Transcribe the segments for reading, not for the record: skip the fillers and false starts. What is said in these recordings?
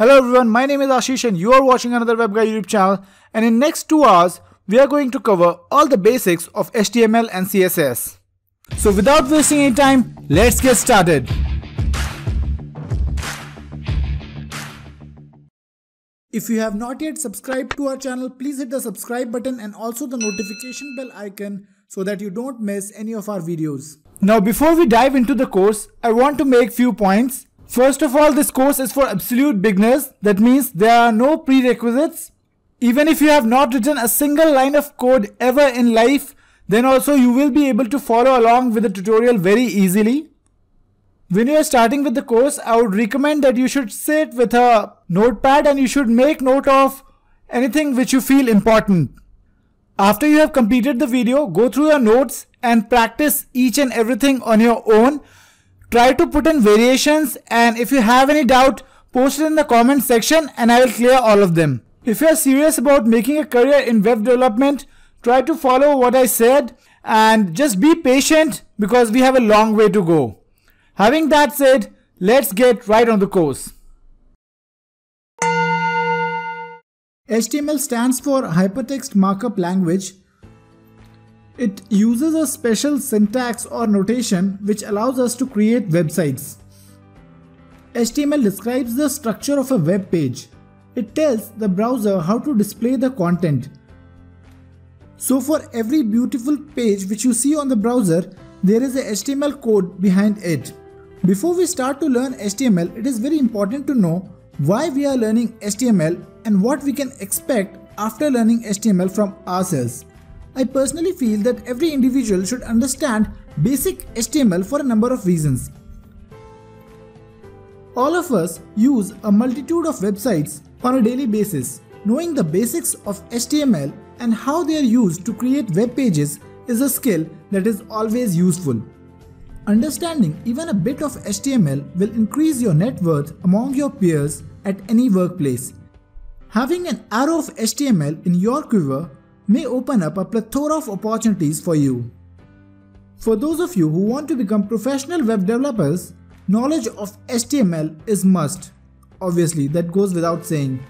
Hello everyone, my name is Ashish and you are watching AnotherWebGuy YouTube channel, and in next 2 hours, we are going to cover all the basics of HTML and CSS. So without wasting any time, let's get started. If you have not yet subscribed to our channel, please hit the subscribe button and also the notification bell icon so that you don't miss any of our videos. Now before we dive into the course, I want to make few points. First of all, this course is for absolute beginners. That means there are no prerequisites. Even if you have not written a single line of code ever in life, then also you will be able to follow along with the tutorial very easily. When you are starting with the course, I would recommend that you should sit with a notepad and you should make note of anything which you feel important. After you have completed the video, go through your notes and practice each and everything on your own. Try to put in variations, and if you have any doubt, post it in the comment section and I will clear all of them. If you are serious about making a career in web development, try to follow what I said and just be patient because we have a long way to go. Having that said, let's get right on the course. HTML stands for Hypertext Markup Language. It uses a special syntax or notation which allows us to create websites. HTML describes the structure of a web page. It tells the browser how to display the content. So for every beautiful page which you see on the browser, there is a HTML code behind it. Before we start to learn HTML, it is very important to know why we are learning HTML and what we can expect after learning HTML from ourselves. I personally feel that every individual should understand basic HTML for a number of reasons. All of us use a multitude of websites on a daily basis. Knowing the basics of HTML and how they are used to create web pages is a skill that is always useful. Understanding even a bit of HTML will increase your net worth among your peers at any workplace. Having an arrow of HTML in your quiver may open up a plethora of opportunities for you. For those of you who want to become professional web developers, knowledge of HTML is must. Obviously, that goes without saying.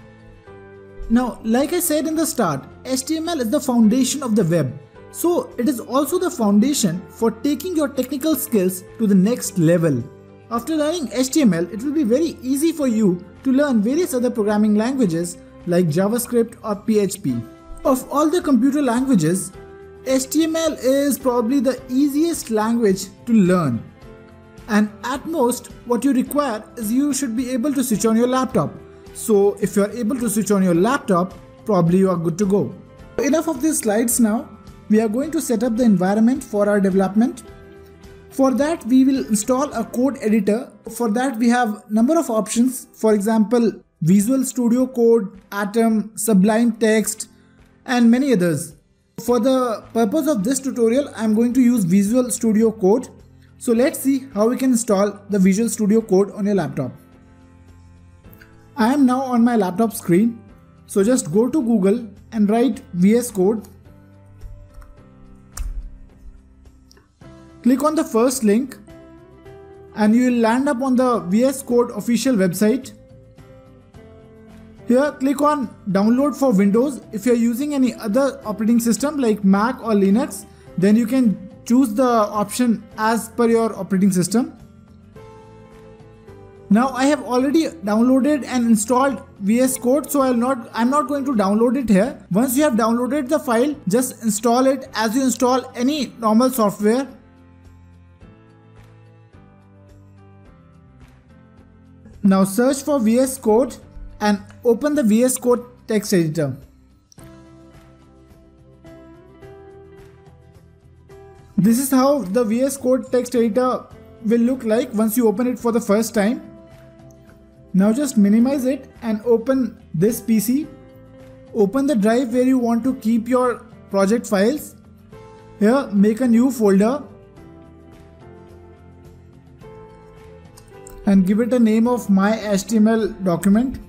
Now, like I said in the start, HTML is the foundation of the web. So it is also the foundation for taking your technical skills to the next level. After learning HTML, it will be very easy for you to learn various other programming languages like JavaScript or PHP. Of all the computer languages, HTML is probably the easiest language to learn. And at most, what you require is you should be able to switch on your laptop. So if you are able to switch on your laptop, probably you are good to go. Enough of these slides now. We are going to set up the environment for our development. For that, we will install a code editor. For that, we have number of options. For example, Visual Studio Code, Atom, Sublime Text, and many others. For the purpose of this tutorial, I am going to use Visual Studio Code. So let's see how we can install the Visual Studio Code on your laptop. I am now on my laptop screen. So just go to Google and write VS Code. Click on the first link and you will land up on the VS Code official website. Here click on download for Windows. If you are using any other operating system like Mac or Linux, then you can choose the option as per your operating system. Now I have already downloaded and installed VS Code, so I'm not going to download it here. Once you have downloaded the file, just install it as you install any normal software. Now search for VS Code and open the VS Code text editor. This is how the VS Code text editor will look like once you open it for the first time. Now just minimize it and open this PC. Open the drive where you want to keep your project files. Here make a new folder and give it a name of my HTML document.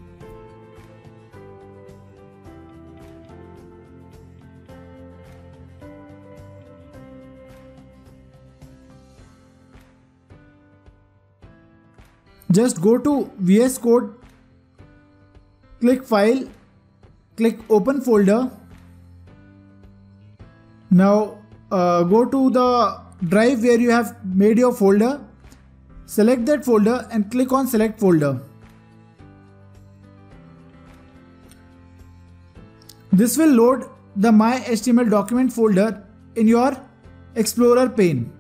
Just go to VS Code Click File, click Open Folder. Now go to the drive where you have made your folder. Select that folder and click on Select Folder. This will load the My HTML document folder in your Explorer pane.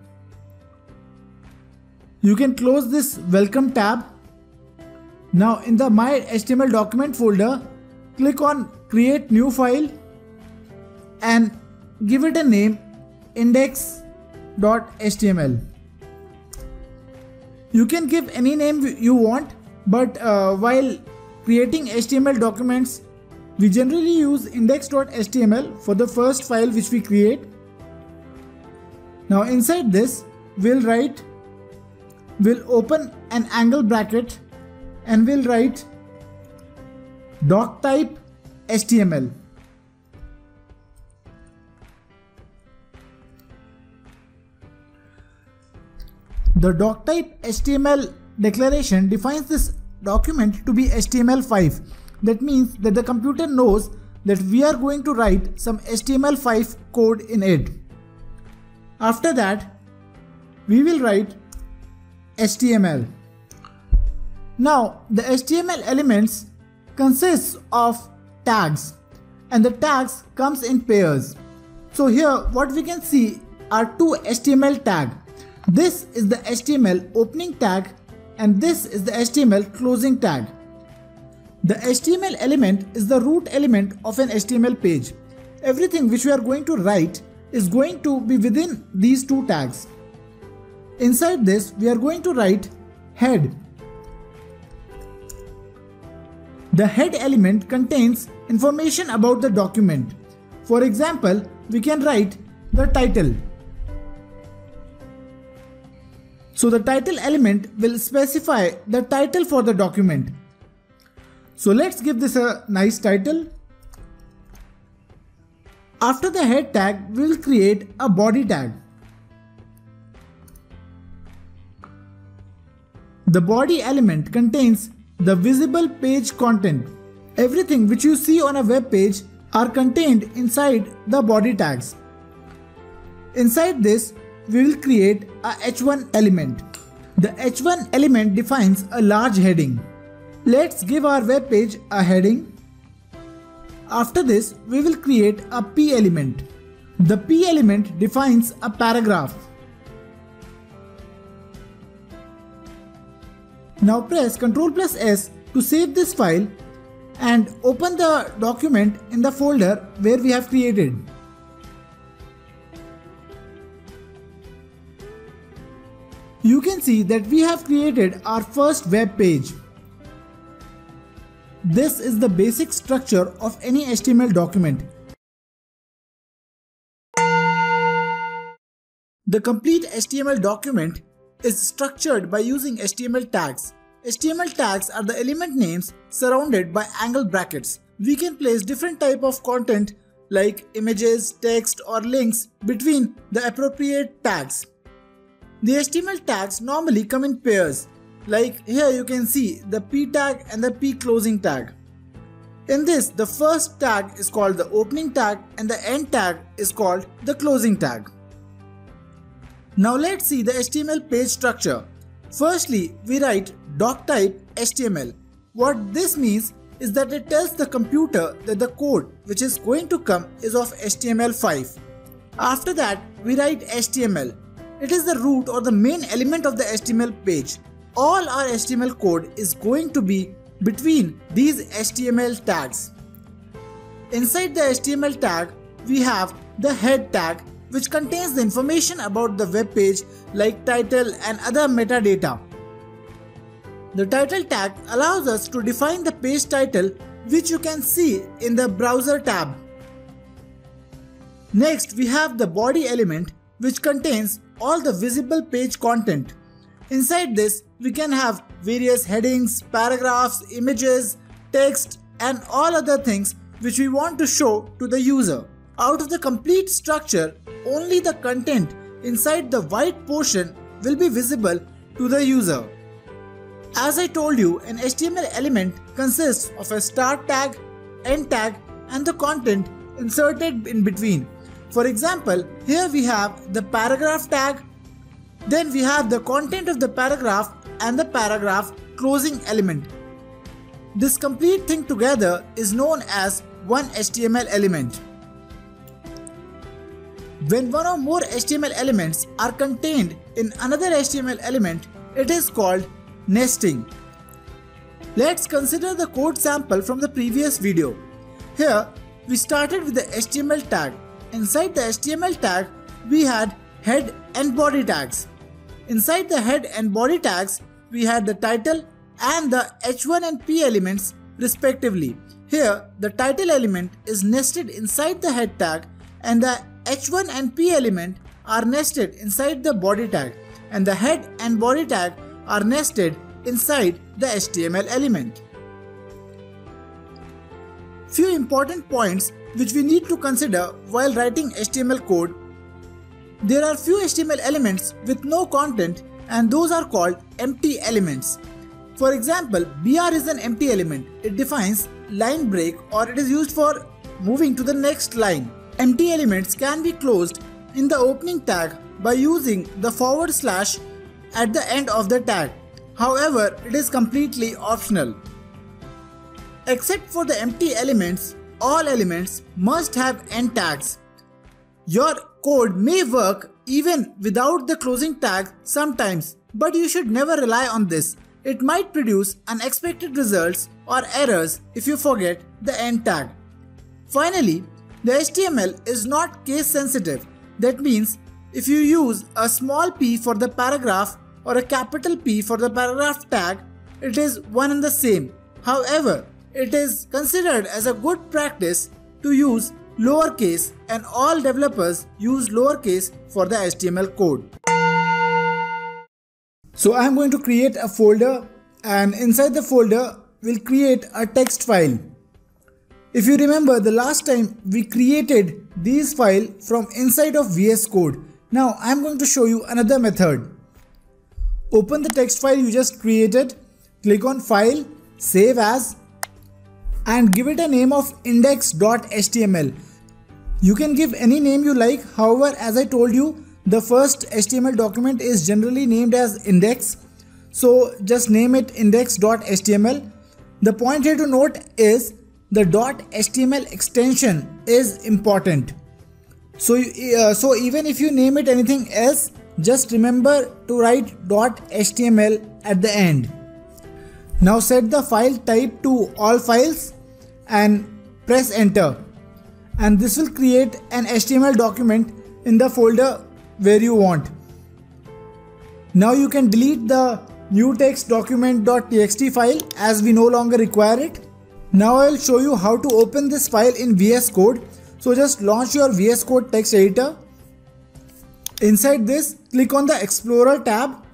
You can close this Welcome tab. Now in the My HTML document folder, click on Create New File and give it a name index.html. You can give any name you want, but while creating HTML documents, we generally use index.html for the first file which we create. Now inside this, we'll open an angle bracket and we'll write doc type HTML. The doc type HTML declaration defines this document to be HTML 5. That means that the computer knows that we are going to write some HTML 5 code in it. After that, we will write HTML. Now the HTML elements consists of tags, and the tags comes in pairs. So here what we can see are two HTML tags. This is the HTML opening tag and this is the HTML closing tag. The HTML element is the root element of an HTML page. Everything which we are going to write is going to be within these two tags. Inside this, we are going to write head. The head element contains information about the document. For example, we can write the title. So the title element will specify the title for the document. So let's give this a nice title. After the head tag, we'll create a body tag. The body element contains the visible page content. Everything which you see on a web page are contained inside the body tags. Inside this, we will create a h1 element. The h1 element defines a large heading. Let's give our web page a heading. After this, we will create a P element. The P element defines a paragraph. Now press Ctrl+S to save this file and open the document in the folder where we have created. You can see that we have created our first web page. This is the basic structure of any HTML document. The complete HTML document is structured by using HTML tags. HTML tags are the element names surrounded by angle brackets. We can place different type of content like images, text or links between the appropriate tags. The HTML tags normally come in pairs. Like here you can see the P tag and the P closing tag. In this, the first tag is called the opening tag and the end tag is called the closing tag. Now let's see the HTML page structure. Firstly, we write doc type HTML. What this means is that it tells the computer that the code which is going to come is of HTML 5. After that, we write HTML. It is the root or the main element of the HTML page. All our HTML code is going to be between these HTML tags. Inside the HTML tag, we have the head tag, which contains the information about the web page like title and other metadata. The title tag allows us to define the page title, which you can see in the browser tab. Next, we have the body element, which contains all the visible page content. Inside this, we can have various headings, paragraphs, images, text and all other things which we want to show to the user. Out of the complete structure, only the content inside the white portion will be visible to the user. As I told you, an HTML element consists of a start tag, end tag, and the content inserted in between. For example, here we have the paragraph tag, then we have the content of the paragraph and the paragraph closing element. This complete thing together is known as one HTML element. When one or more HTML elements are contained in another HTML element, it is called nesting. Let's consider the code sample from the previous video. Here, we started with the HTML tag. Inside the HTML tag, we had head and body tags. Inside the head and body tags, we had the title and the H1 and P elements respectively. Here, the title element is nested inside the head tag and the H1 and P element are nested inside the body tag, and the head and body tag are nested inside the HTML element. Few important points which we need to consider while writing HTML code. There are few HTML elements with no content, and those are called empty elements. For example, BR is an empty element. It defines line break, or it is used for moving to the next line. Empty elements can be closed in the opening tag by using the forward slash at the end of the tag. However, it is completely optional. Except for the empty elements, all elements must have end tags. Your code may work even without the closing tag sometimes, but you should never rely on this. It might produce unexpected results or errors if you forget the end tag. Finally, the HTML is not case sensitive. That means if you use a small p for the paragraph or a capital P for the paragraph tag, it is one and the same. However, it is considered as a good practice to use lowercase, and all developers use lowercase for the HTML code. So I am going to create a folder, and inside the folder we'll create a text file. If you remember, the last time we created these files from inside of VS Code. Now I am going to show you another method. Open the text file you just created, click on File, Save As, and give it a name of index.html. You can give any name you like. However, as I told you, the first HTML document is generally named as index. So just name it index.html. The point here to note is the .html extension is important. So even if you name it anything else, just remember to write .html at the end. Now set the file type to all files and press enter, and this will create an HTML document in the folder where you want. Now you can delete the new text document.txt file as we no longer require it. Now I will show you how to open this file in VS Code. So just launch your VS Code text editor. Inside this, click on the Explorer tab.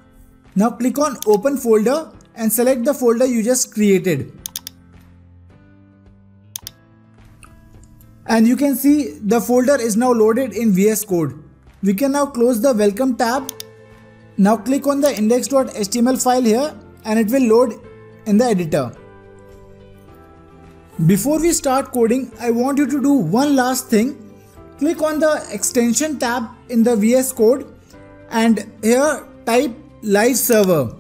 Now click on Open Folder and select the folder you just created. And you can see the folder is now loaded in VS Code. We can now close the Welcome tab. Now click on the index.html file here and it will load in the editor. Before we start coding, I want you to do one last thing. Click on the extension tab in the VS Code and here type live server.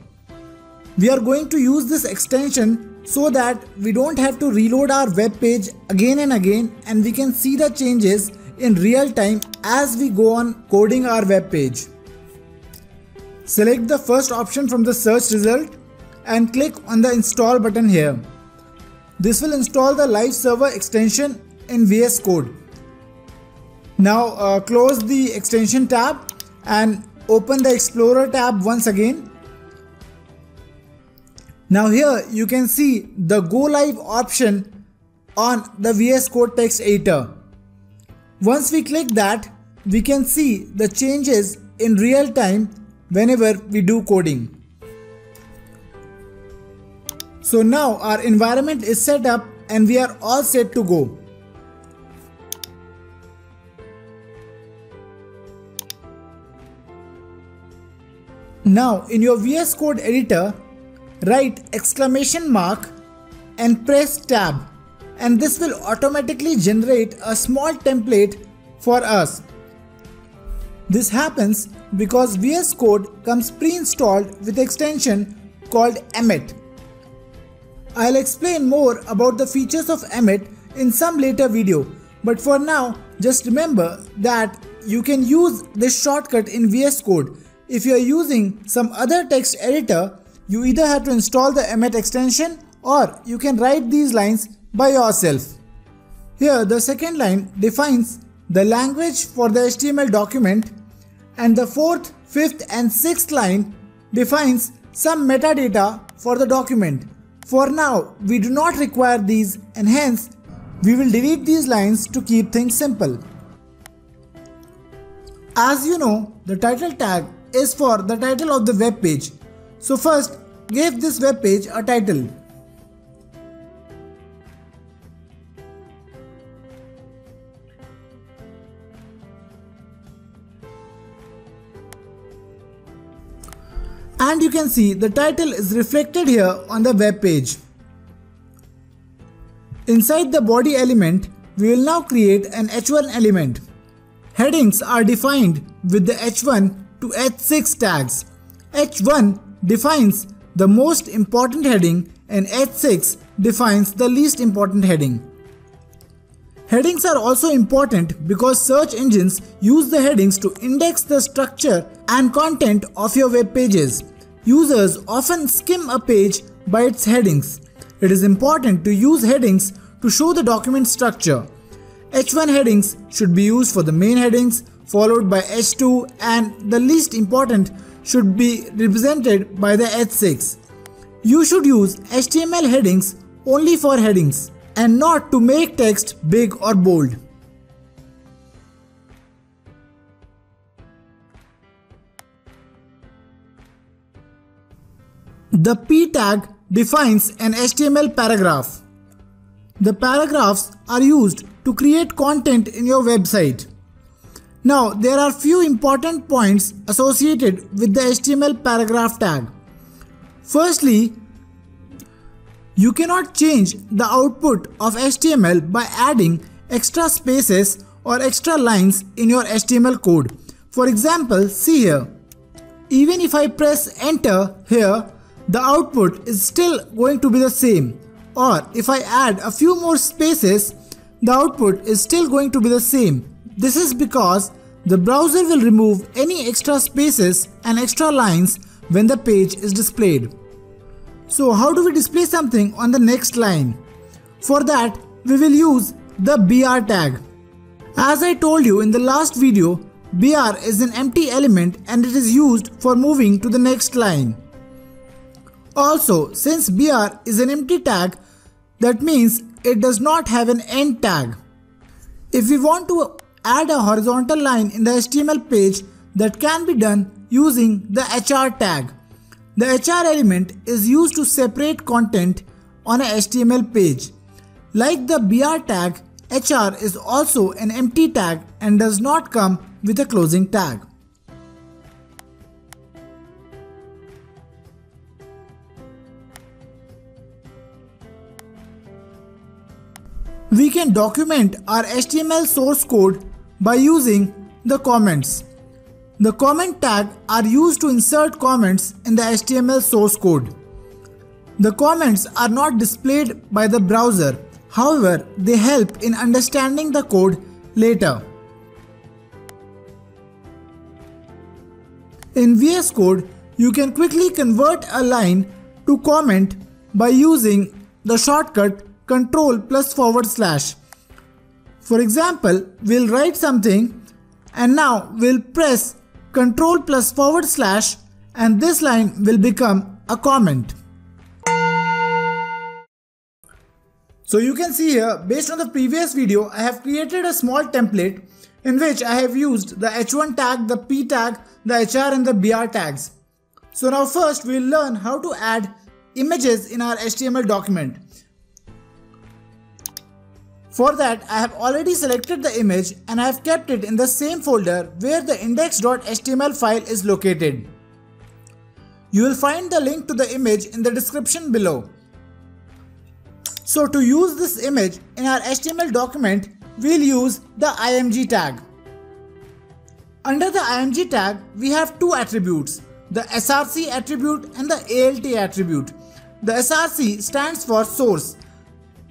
We are going to use this extension so that we don't have to reload our web page again and again, and we can see the changes in real time as we go on coding our web page. Select the first option from the search result and click on the install button here. This will install the live server extension in VS Code. Now close the extension tab and open the Explorer tab once again. Now here you can see the Go Live option on the VS Code text editor. Once we click that, we can see the changes in real time whenever we do coding. So now our environment is set up and we are all set to go. Now in your VS Code editor, write exclamation mark and press tab, and this will automatically generate a small template for us. This happens because VS Code comes pre-installed with extension called Emmet. I'll explain more about the features of Emmet in some later video, but for now just remember that you can use this shortcut in VS Code. If you are using some other text editor, you either have to install the Emmet extension or you can write these lines by yourself. Here the second line defines the language for the HTML document, and the fourth, fifth and sixth line defines some metadata for the document. For now we do not require these, and hence we will delete these lines to keep things simple. As you know, the title tag is for the title of the web page. So first give this web page a title. And you can see the title is reflected here on the web page. Inside the body element, we will now create an h1 element. Headings are defined with the h1 to h6 tags. h1 defines the most important heading and h6 defines the least important heading. Headings are also important because search engines use the headings to index the structure and content of your web pages. Users often skim a page by its headings. It is important to use headings to show the document structure. H1 headings should be used for the main headings, followed by H2, and the least important should be represented by the H6. You should use HTML headings only for headings, and not to make text big or bold. The P tag defines an HTML paragraph. The paragraphs are used to create content in your website. Now there are few important points associated with the HTML paragraph tag. Firstly, you cannot change the output of HTML by adding extra spaces or extra lines in your HTML code. For example, see here. Even if I press enter here, the output is still going to be the same. Or if I add a few more spaces, the output is still going to be the same. This is because the browser will remove any extra spaces and extra lines when the page is displayed. So how do we display something on the next line? For that, we will use the BR tag. As I told you in the last video, BR is an empty element and it is used for moving to the next line. Also, since BR is an empty tag, that means it does not have an end tag. If we want to add a horizontal line in the HTML page, that can be done using the HR tag. The HR element is used to separate content on a HTML page. Like the BR tag, HR is also an empty tag and does not come with a closing tag. We can document our HTML source code by using the comments. The comment tag are used to insert comments in the HTML source code. The comments are not displayed by the browser, however, they help in understanding the code later. In VS Code, you can quickly convert a line to comment by using the shortcut Ctrl+/. For example, we'll write something and now we'll press Ctrl+/ and this line will become a comment. So you can see here, based on the previous video, I have created a small template in which I have used the h1 tag, the p tag, the hr and the br tags. So now first we'll learn how to add images in our HTML document. For that, I have already selected the image and I have kept it in the same folder where the index.html file is located. You will find the link to the image in the description below. So to use this image in our HTML document, we'll use the img tag. Under the img tag, we have two attributes, the src attribute and the alt attribute. The src stands for source.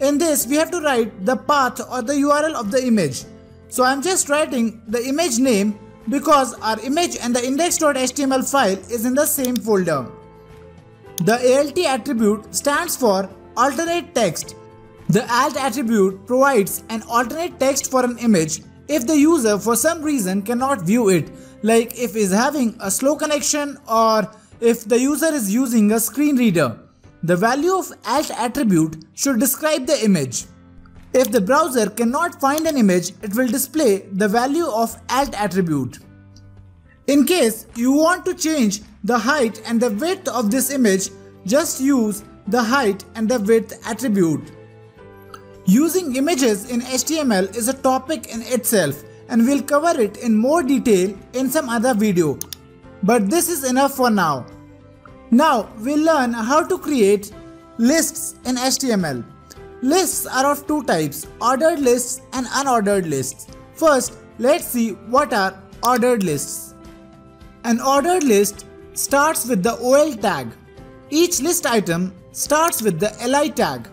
In this, we have to write the path or the URL of the image. So I'm just writing the image name because our image and the index.html file is in the same folder. The alt attribute stands for alternate text. The alt attribute provides an alternate text for an image if the user for some reason cannot view it, like if is having a slow connection or if the user is using a screen reader. The value of alt attribute should describe the image. If the browser cannot find an image, it will display the value of alt attribute. In case you want to change the height and the width of this image, just use the height and the width attribute. Using images in HTML is a topic in itself, and we'll cover it in more detail in some other video. But this is enough for now. Now we'll learn how to create lists in HTML. Lists are of two types, ordered lists and unordered lists. First, let's see what are ordered lists. An ordered list starts with the OL tag. Each list item starts with the LI tag.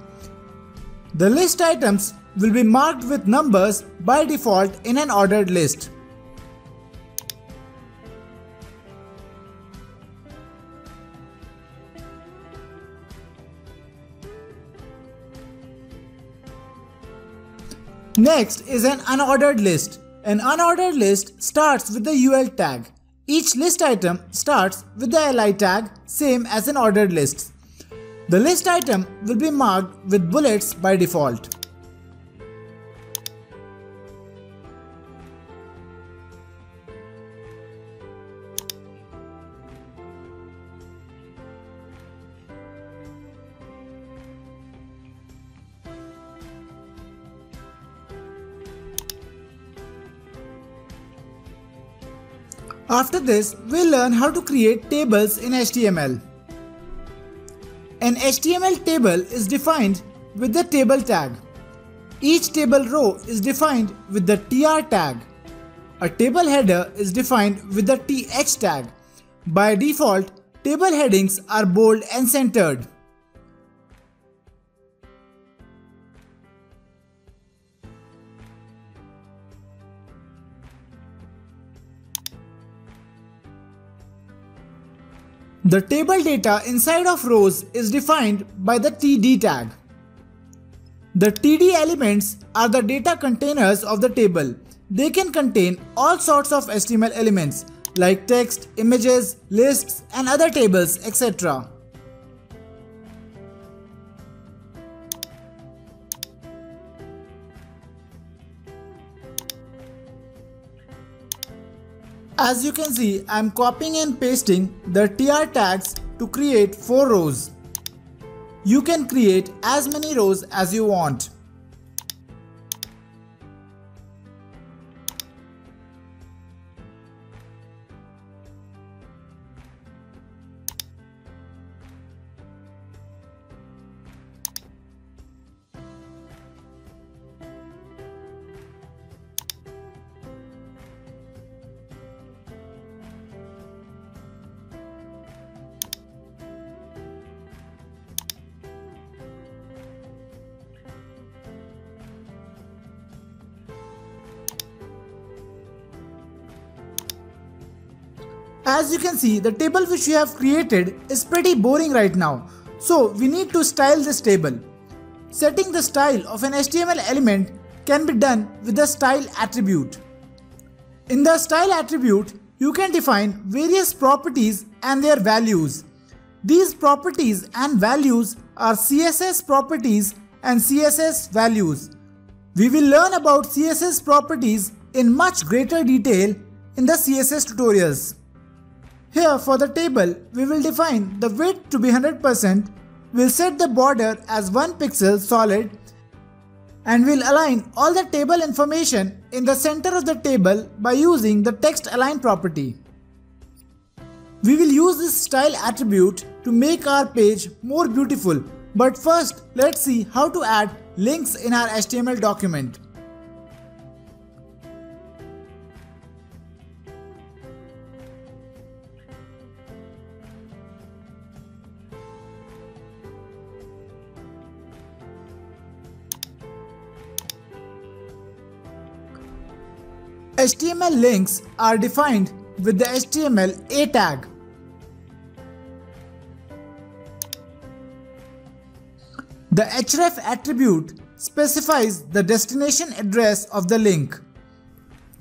The list items will be marked with numbers by default in an ordered list. Next is an unordered list. An unordered list starts with the UL tag. Each list item starts with the LI tag, same as in ordered lists. The list item will be marked with bullets by default. After this, we'll learn how to create tables in HTML. An HTML table is defined with the table tag. Each table row is defined with the tr tag. A table header is defined with the th tag. By default, table headings are bold and centered. The table data inside of rows is defined by the td tag. The td elements are the data containers of the table. They can contain all sorts of HTML elements like text, images, lists, and other tables, etc. As you can see, I am copying and pasting the tr tags to create 4 rows. You can create as many rows as you want. As you can see, the table which we have created is pretty boring right now, so we need to style this table. Setting the style of an HTML element can be done with the style attribute. In the style attribute, you can define various properties and their values. These properties and values are CSS properties and CSS values. We will learn about CSS properties in much greater detail in the CSS tutorials. Here for the table, we will define the width to be 100%, we'll set the border as 1 pixel solid, and we'll align all the table information in the center of the table by using the text align property. We will use this style attribute to make our page more beautiful. But first, let's see how to add links in our HTML document. HTML links are defined with the HTML A tag. The href attribute specifies the destination address of the link.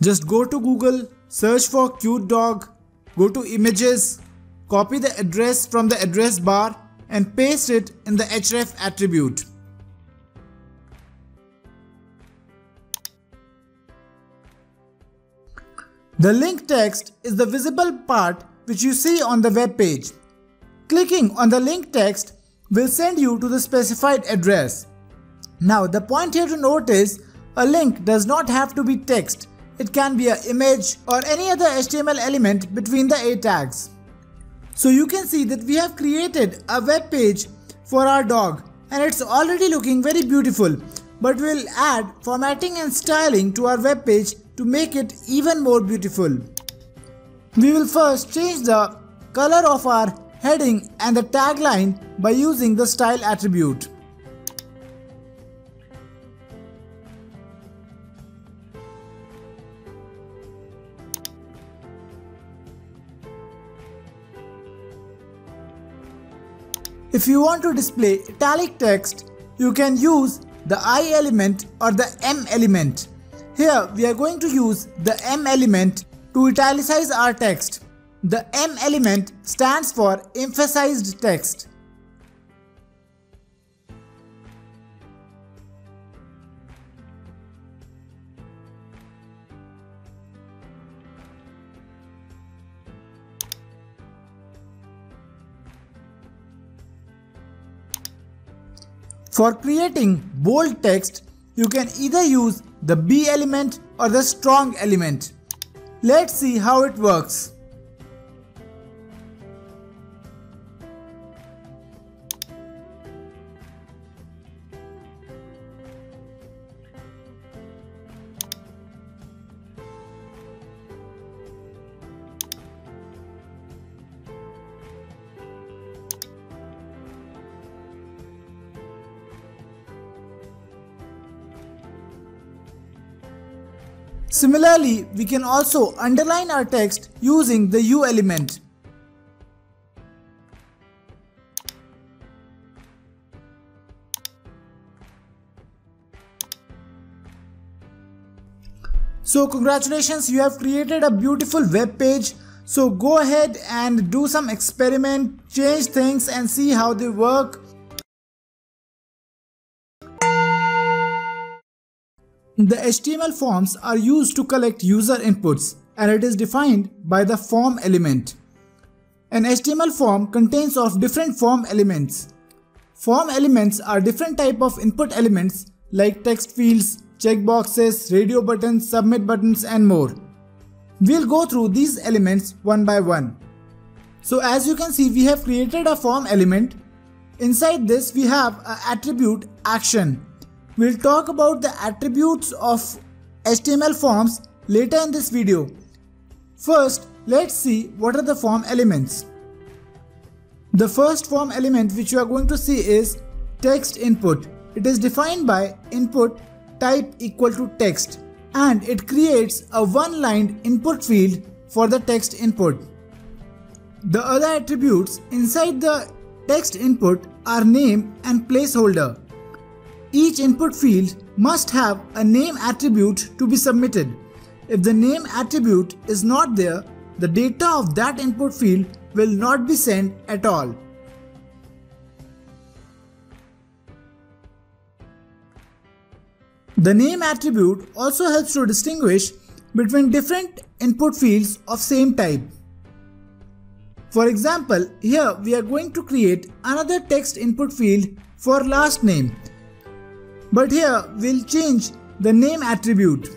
Just go to Google, search for cute dog, go to images, copy the address from the address bar and paste it in the href attribute. The link text is the visible part which you see on the web page. Clicking on the link text will send you to the specified address. Now the point here to note is, a link does not have to be text. It can be an image or any other HTML element between the A tags. So you can see that we have created a web page for our dog and it's already looking very beautiful, but we'll add formatting and styling to our web page to make it even more beautiful. We will first change the color of our heading and the tagline by using the style attribute. If you want to display italic text, you can use the I element or the M element. Here we are going to use the M element to italicize our text. The M element stands for emphasized text. For creating bold text, you can either use the B element or the strong element. Let's see how it works. Similarly, we can also underline our text using the U element. So congratulations, you have created a beautiful web page. So go ahead and do some experiment, change things and see how they work. The HTML forms are used to collect user inputs and it is defined by the form element. An HTML form contains of different form elements. Form elements are different type of input elements like text fields, checkboxes, radio buttons, submit buttons and more. We'll go through these elements one by one. So as you can see, we have created a form element. Inside this we have an attribute action. We'll talk about the attributes of HTML forms later in this video. First, let's see what are the form elements. The first form element which you are going to see is text input. It is defined by input type equal to text and it creates a one-lined input field for the text input. The other attributes inside the text input are name and placeholder. Each input field must have a name attribute to be submitted. If the name attribute is not there, the data of that input field will not be sent at all. The name attribute also helps to distinguish between different input fields of same type. For example, here we are going to create another text input field for last name. But here we'll change the name attribute.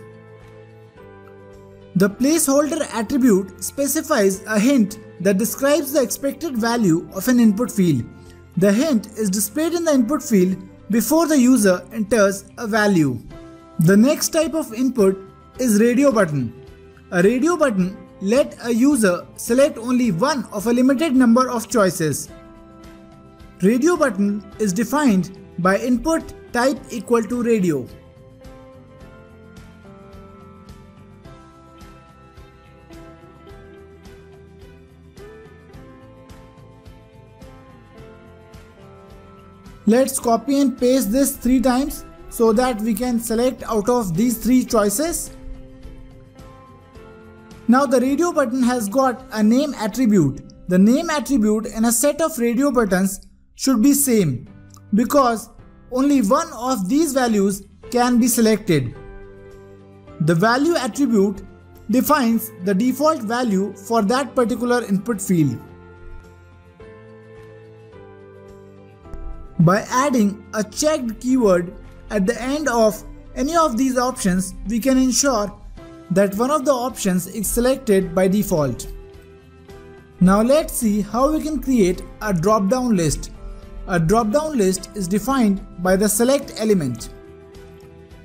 The placeholder attribute specifies a hint that describes the expected value of an input field. The hint is displayed in the input field before the user enters a value. The next type of input is radio button. A radio button lets a user select only one of a limited number of choices. Radio button is defined by input type equal to radio. Let's copy and paste this 3 times so that we can select out of these 3 choices. Now the radio button has got a name attribute. The name attribute in a set of radio buttons should be same because only one of these values can be selected. The value attribute defines the default value for that particular input field. By adding a checked keyword at the end of any of these options, we can ensure that one of the options is selected by default. Now let's see how we can create a drop-down list. A drop-down list is defined by the select element.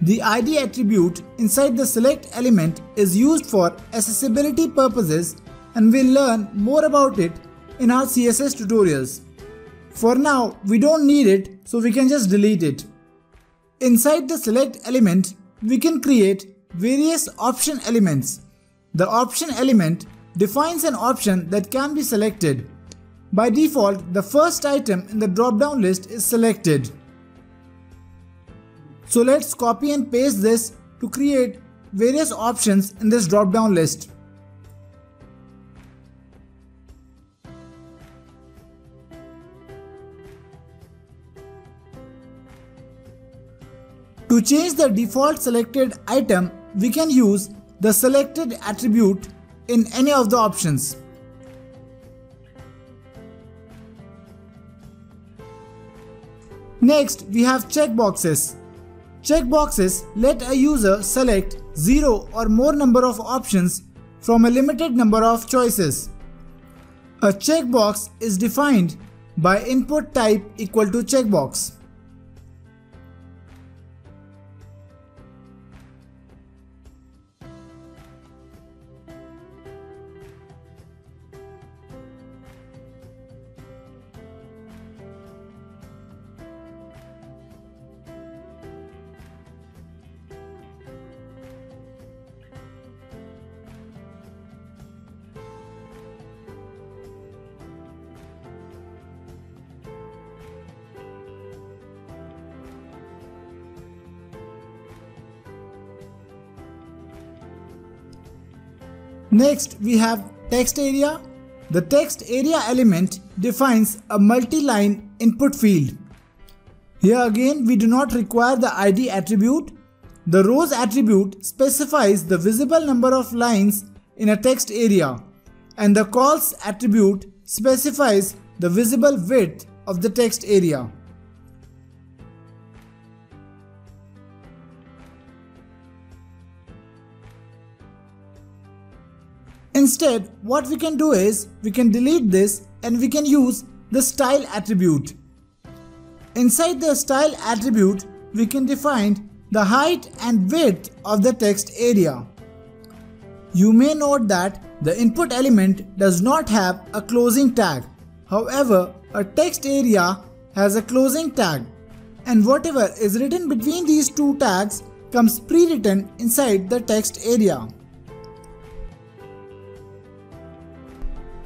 The ID attribute inside the select element is used for accessibility purposes, and we'll learn more about it in our CSS tutorials. For now, we don't need it, so we can just delete it. Inside the select element, we can create various option elements. The option element defines an option that can be selected. By default, the first item in the drop-down list is selected. So let's copy and paste this to create various options in this drop-down list. To change the default selected item, we can use the selected attribute in any of the options. Next, we have checkboxes. Checkboxes let a user select 0 or more number of options from a limited number of choices. A checkbox is defined by input type equal to checkbox. Next, we have text area. The text area element defines a multi-line input field. Here again, we do not require the ID attribute. The rows attribute specifies the visible number of lines in a text area, and the calls attribute specifies the visible width of the text area. Instead, what we can do is, we can delete this and we can use the style attribute. Inside the style attribute, we can define the height and width of the text area. You may note that the input element does not have a closing tag. However, a text area has a closing tag, and whatever is written between these two tags comes pre-written inside the text area.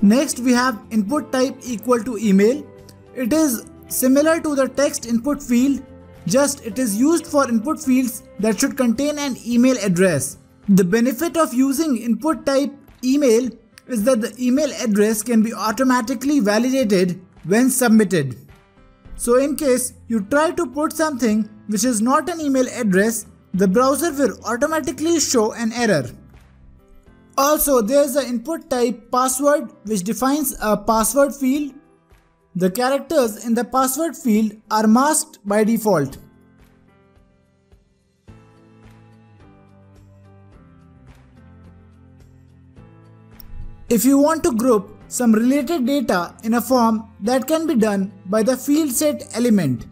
Next, we have input type equal to email. It is similar to the text input field, just it is used for input fields that should contain an email address. The benefit of using input type email is that the email address can be automatically validated when submitted. So in case you try to put something which is not an email address, the browser will automatically show an error. Also, there is the input type password, which defines a password field. The characters in the password field are masked by default. If you want to group some related data in a form, that can be done by the field set element.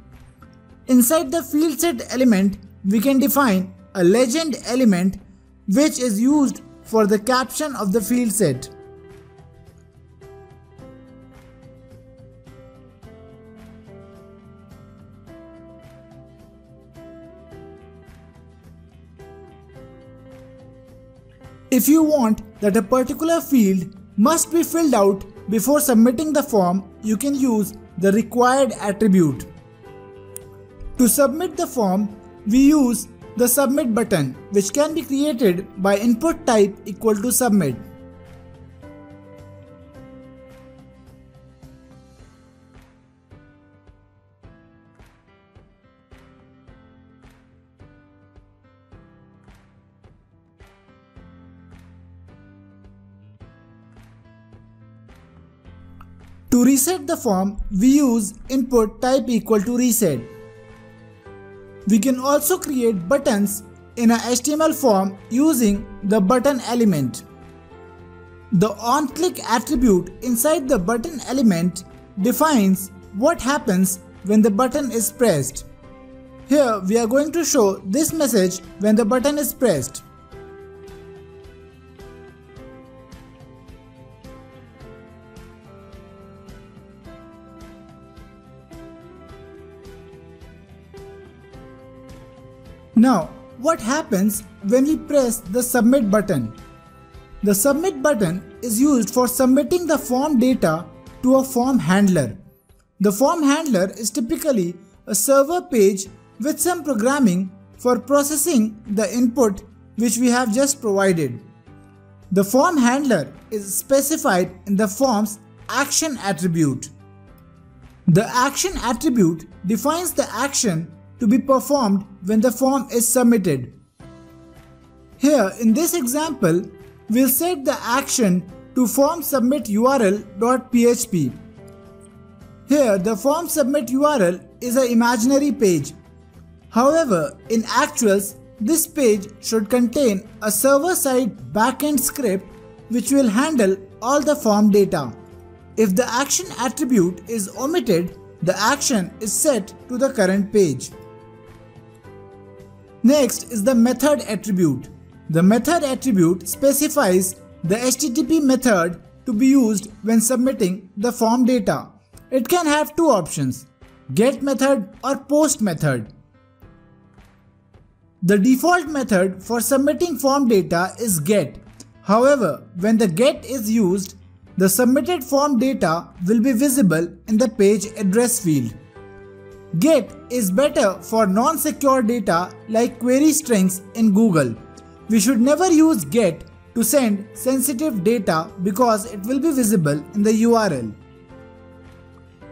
Inside the field set element, we can define a legend element which is used for the caption of the field set. If you want that a particular field must be filled out before submitting the form, you can use the required attribute. To submit the form, we use the submit button, which can be created by input type equal to submit. To reset the form, we use input type equal to reset. We can also create buttons in a HTML form using the button element. The onClick attribute inside the button element defines what happens when the button is pressed. Here we are going to show this message when the button is pressed. Now, what happens when we press the submit button? The submit button is used for submitting the form data to a form handler. The form handler is typically a server page with some programming for processing the input which we have just provided. The form handler is specified in the form's action attribute. The action attribute defines the action to be performed when the form is submitted. Here in this example, we'll set the action to form submit url.php. Here the form submit URL is an imaginary page. However, in actuals, this page should contain a server-side backend script which will handle all the form data. If the action attribute is omitted, the action is set to the current page. Next is the method attribute. The method attribute specifies the HTTP method to be used when submitting the form data. It can have two options, get method or post method. The default method for submitting form data is get. However, when the get is used, the submitted form data will be visible in the page address field. Get is better for non-secure data like query strings in Google. We should never use get to send sensitive data because it will be visible in the URL.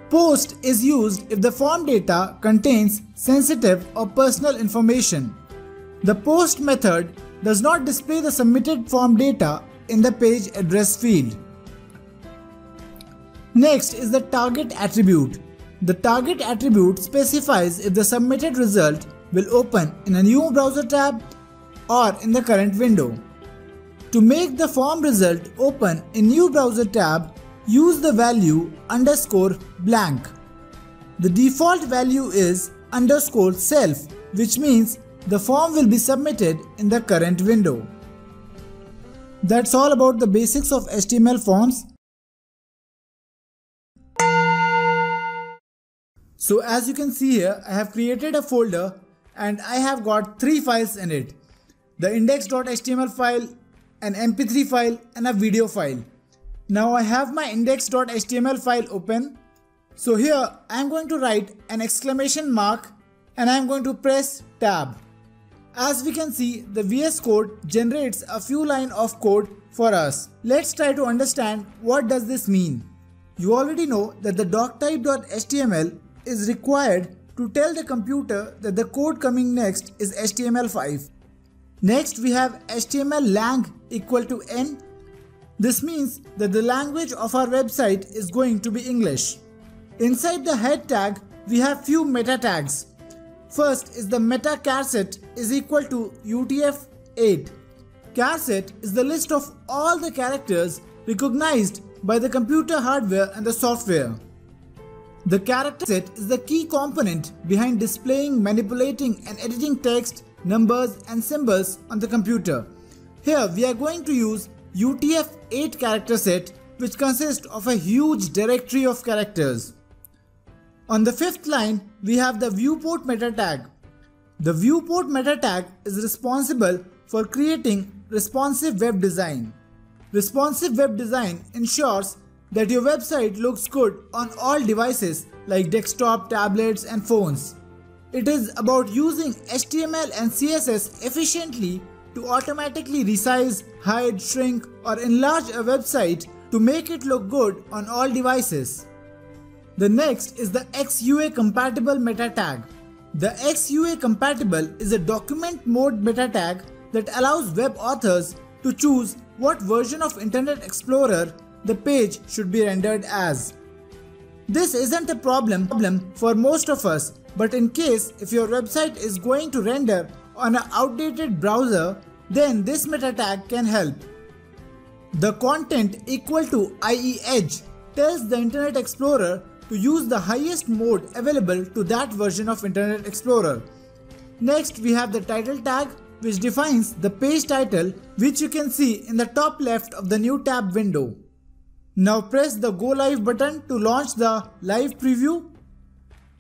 Post is used if the form data contains sensitive or personal information. The post method does not display the submitted form data in the page address field. Next is the target attribute. The target attribute specifies if the submitted result will open in a new browser tab or in the current window. To make the form result open in new browser tab, use the value _blank. The default value is _self, which means the form will be submitted in the current window. That's all about the basics of HTML forms. So as you can see here, I have created a folder and I have got three files in it. The index.html file, an mp3 file and a video file. Now I have my index.html file open. So here I am going to write an exclamation mark and I am going to press tab. As we can see, the VS Code generates a few lines of code for us. Let's try to understand what does this mean. You already know that the doctype.html is required to tell the computer that the code coming next is HTML 5. Next we have HTML lang equal to n. This means that the language of our website is going to be English. Inside the head tag we have few meta tags. First is the meta charset is equal to UTF-8. Charset is the list of all the characters recognized by the computer hardware and the software. The character set is the key component behind displaying, manipulating and editing text, numbers and symbols on the computer. Here we are going to use UTF-8 character set, which consists of a huge directory of characters. On the fifth line, we have the viewport meta tag. The viewport meta tag is responsible for creating responsive web design. Responsive web design ensures that your website looks good on all devices like desktop, tablets and phones. It is about using HTML and CSS efficiently to automatically resize, hide, shrink or enlarge a website to make it look good on all devices. The next is the XUA compatible meta tag. The XUA compatible is a document mode meta tag that allows web authors to choose what version of Internet Explorer the page should be rendered as. This isn't a problem for most of us, but in case if your website is going to render on an outdated browser, then this meta tag can help. The content equal to IE Edge tells the Internet Explorer to use the highest mode available to that version of Internet Explorer. Next we have the title tag, which defines the page title, which you can see in the top left of the new tab window. Now press the Go Live button to launch the live preview.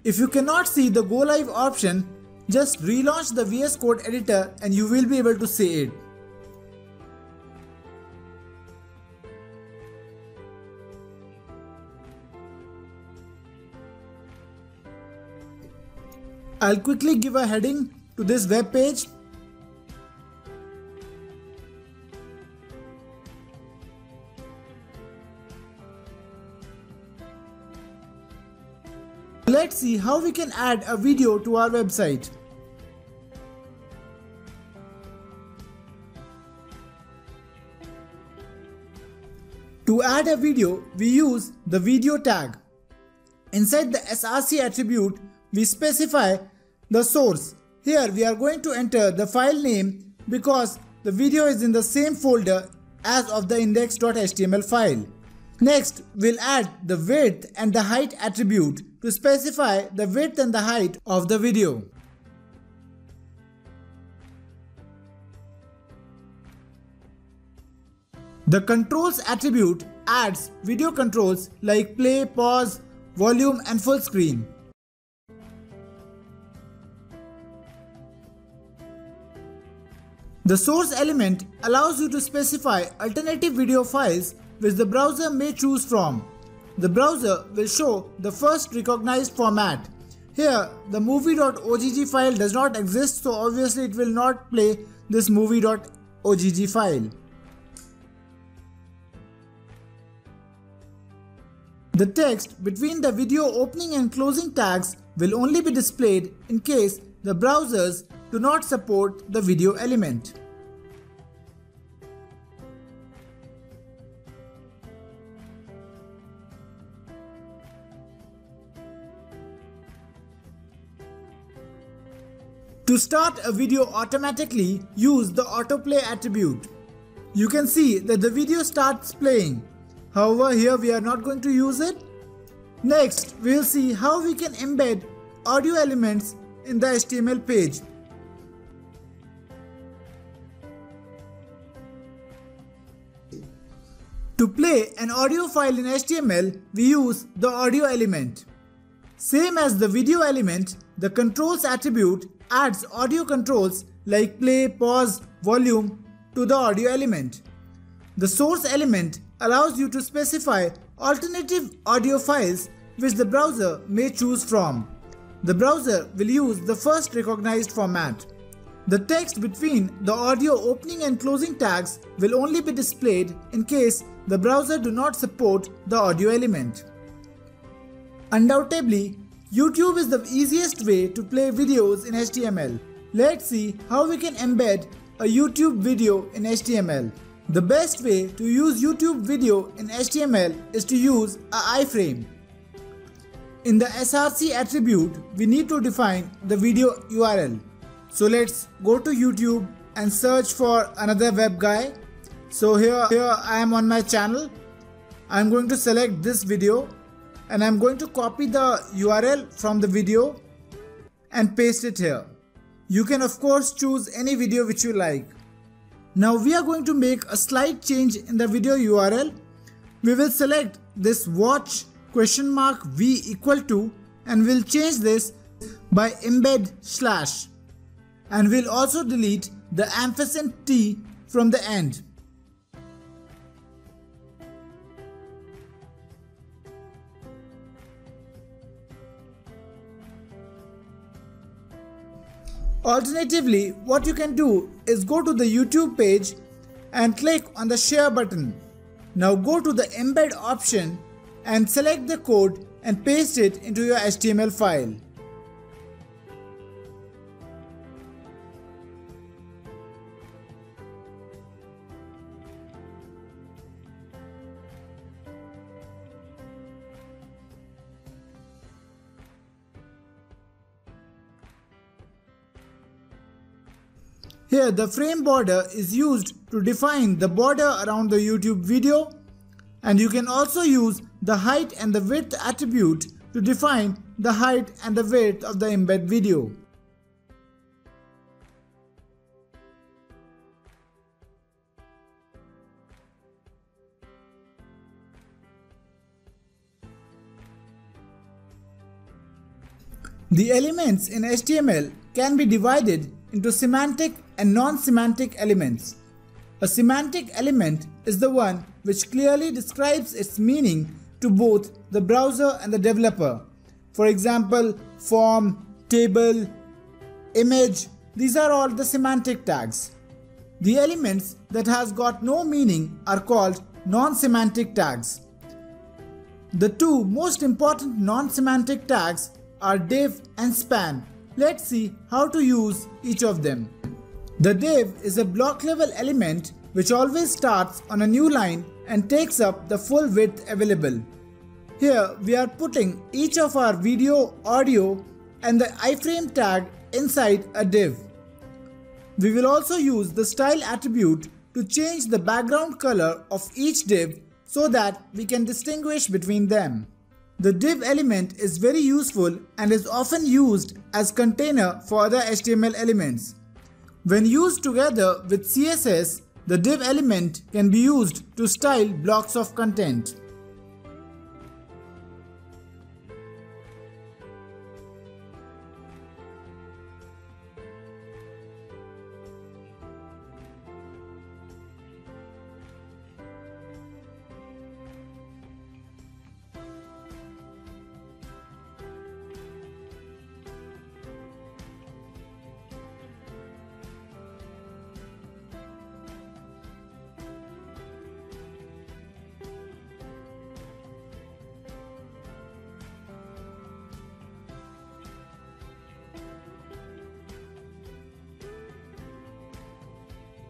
If you cannot see the Go Live option, just relaunch the VS Code editor and you will be able to see it. I'll quickly give a heading to this web page. Let's see how we can add a video to our website. To add a video, we use the video tag. Inside the src attribute, we specify the source. Here we are going to enter the file name because the video is in the same folder as of the index.html file. Next, we'll add the width and the height attribute to specify the width and the height of the video. The controls attribute adds video controls like play, pause, volume and full screen. The source element allows you to specify alternative video files which the browser may choose from. The browser will show the first recognized format. Here the movie.ogg file does not exist, so obviously it will not play this movie.ogg file. The text between the video opening and closing tags will only be displayed in case the browsers do not support the video element. To start a video automatically, use the autoplay attribute. You can see that the video starts playing. However, here we are not going to use it. Next, we will see how we can embed audio elements in the HTML page. To play an audio file in HTML, we use the audio element. Same as the video element, the controls attribute adds audio controls like play, pause, volume to the audio element. The source element allows you to specify alternative audio files which the browser may choose from. The browser will use the first recognized format. The text between the audio opening and closing tags will only be displayed in case the browser do not support the audio element. Undoubtedly, YouTube is the easiest way to play videos in HTML. Let's see how we can embed a YouTube video in HTML. The best way to use YouTube video in HTML is to use an iframe. In the src attribute, we need to define the video URL. So let's go to YouTube and search for AnotherWebGuy. So here I am on my channel. I'm going to select this video and I'm going to copy the URL from the video and paste it here. You can of course choose any video which you like. Now we are going to make a slight change in the video URL. We will select this watch $v equal to and we'll change this by embed / and we'll also delete the ampersand t from the end. Alternatively, what you can do is go to the YouTube page and click on the share button. Now go to the embed option and select the code and paste it into your HTML file. Here the frame border is used to define the border around the YouTube video, and you can also use the height and the width attribute to define the height and the width of the embed video. The elements in HTML can be divided into semantic and non-semantic elements. A semantic element is the one which clearly describes its meaning to both the browser and the developer. For example, form, table, image, these are all the semantic tags. The elements that has got no meaning are called non-semantic tags. The two most important non-semantic tags are div and span. Let's see how to use each of them. The div is a block level element which always starts on a new line and takes up the full width available. Here we are putting each of our video, audio and the iframe tag inside a div. We will also use the style attribute to change the background color of each div so that we can distinguish between them. The div element is very useful and is often used as container for other HTML elements. When used together with CSS, the div element can be used to style blocks of content.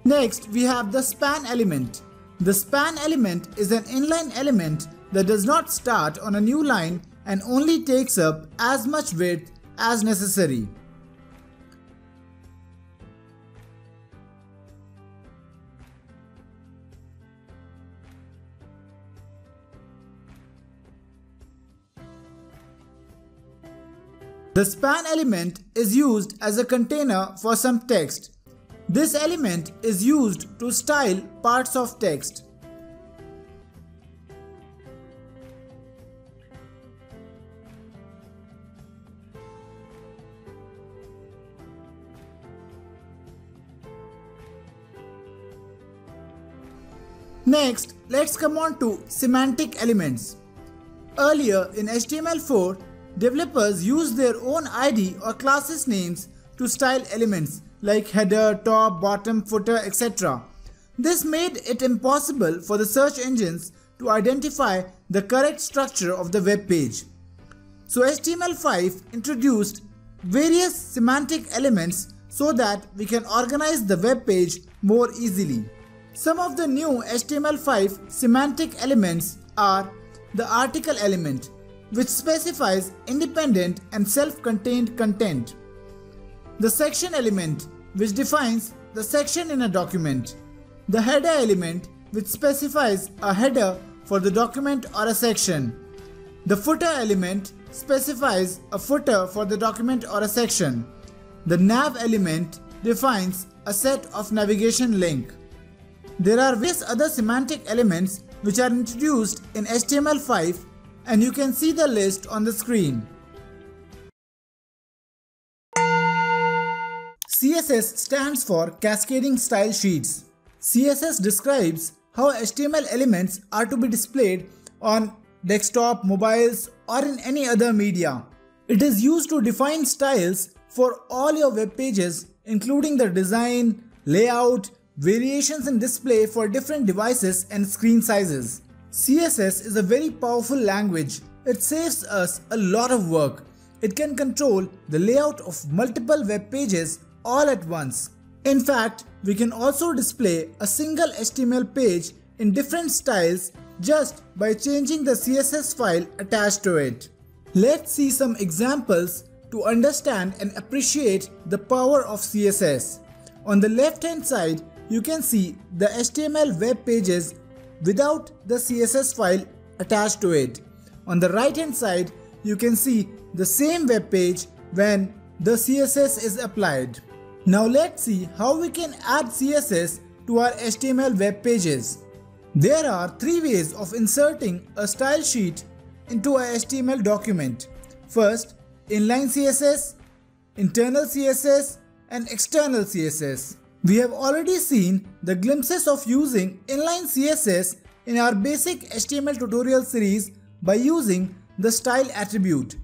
Next, we have the span element. The span element is an inline element that does not start on a new line and only takes up as much width as necessary. The span element is used as a container for some text. This element is used to style parts of text. Next, let's come on to semantic elements. Earlier in HTML4, developers used their own ID or classes names to style elements like header, top, bottom, footer, etc. This made it impossible for the search engines to identify the correct structure of the web page. So HTML5 introduced various semantic elements so that we can organize the web page more easily. Some of the new HTML5 semantic elements are the article element, which specifies independent and self-contained content. The section element, which defines the section in a document. The header element, which specifies a header for the document or a section. The footer element specifies a footer for the document or a section. The nav element defines a set of navigation link. There are various other semantic elements which are introduced in HTML5, and you can see the list on the screen. CSS stands for Cascading Style Sheets. CSS describes how HTML elements are to be displayed on desktop, mobiles, or in any other media. It is used to define styles for all your web pages, including the design, layout, variations in display for different devices and screen sizes. CSS is a very powerful language. It saves us a lot of work. It can control the layout of multiple web pages all at once. In fact, we can also display a single HTML page in different styles just by changing the CSS file attached to it. Let's see some examples to understand and appreciate the power of CSS. On the left hand side, you can see the HTML web pages without the CSS file attached to it. On the right hand side, you can see the same web page when the CSS is applied. Now let's see how we can add CSS to our HTML web pages. There are three ways of inserting a style sheet into a HTML document. First, inline CSS, internal CSS, and external CSS. We have already seen the glimpses of using inline CSS in our basic HTML tutorial series by using the style attribute.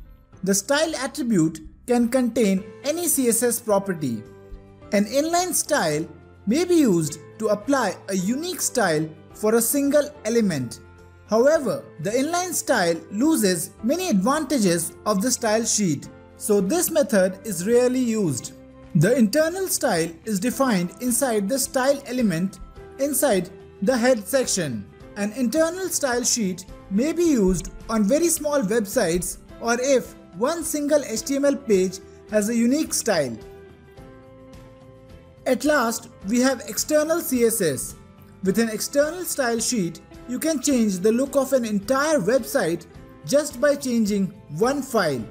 The style attribute can contain any CSS property. An inline style may be used to apply a unique style for a single element. However, the inline style loses many advantages of the style sheet, so this method is rarely used. The internal style is defined inside the style element inside the head section. An internal style sheet may be used on very small websites or if one single HTML page has a unique style. At last, we have external CSS. With an external style sheet, you can change the look of an entire website just by changing one file.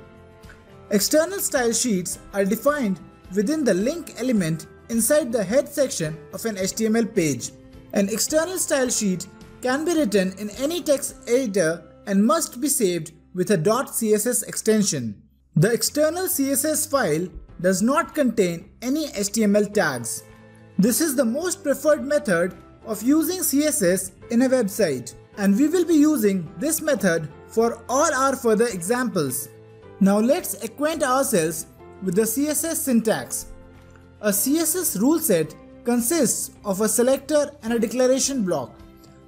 External style sheets are defined within the link element inside the head section of an HTML page. An external style sheet can be written in any text editor and must be saved with a .css extension. The external CSS file does not contain any HTML tags. This is the most preferred method of using CSS in a website, and we will be using this method for all our further examples. Now let's acquaint ourselves with the CSS syntax. A CSS rule set consists of a selector and a declaration block.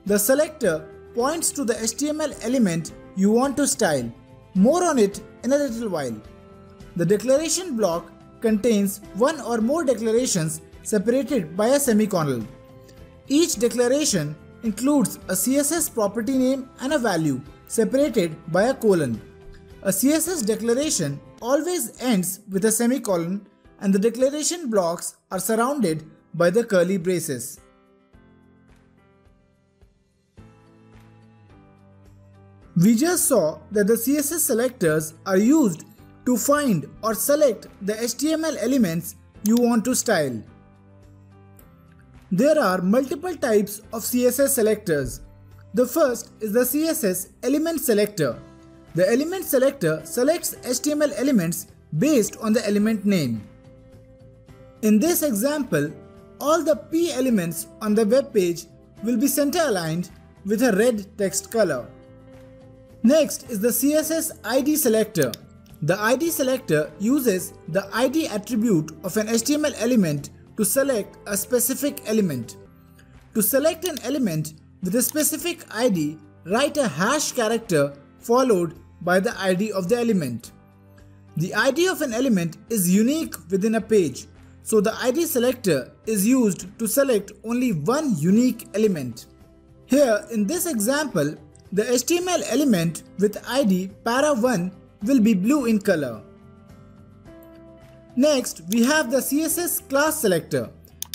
The selector points to the HTML element you want to style. More on it in a little while. The declaration block contains one or more declarations separated by a semicolon. Each declaration includes a CSS property name and a value separated by a colon. A CSS declaration always ends with a semicolon, and the declaration blocks are surrounded by the curly braces. We just saw that the CSS selectors are used to find or select the HTML elements you want to style. There are multiple types of CSS selectors. The first is the CSS element selector. The element selector selects HTML elements based on the element name. In this example, all the P elements on the web page will be center aligned with a red text color. Next is the CSS ID selector. The ID selector uses the ID attribute of an HTML element to select a specific element. To select an element with a specific ID, write a hash character followed by the ID of the element. The ID of an element is unique within a page, so the ID selector is used to select only one unique element. Here in this example, the HTML element with ID para1 will be blue in color. Next, we have the CSS class selector.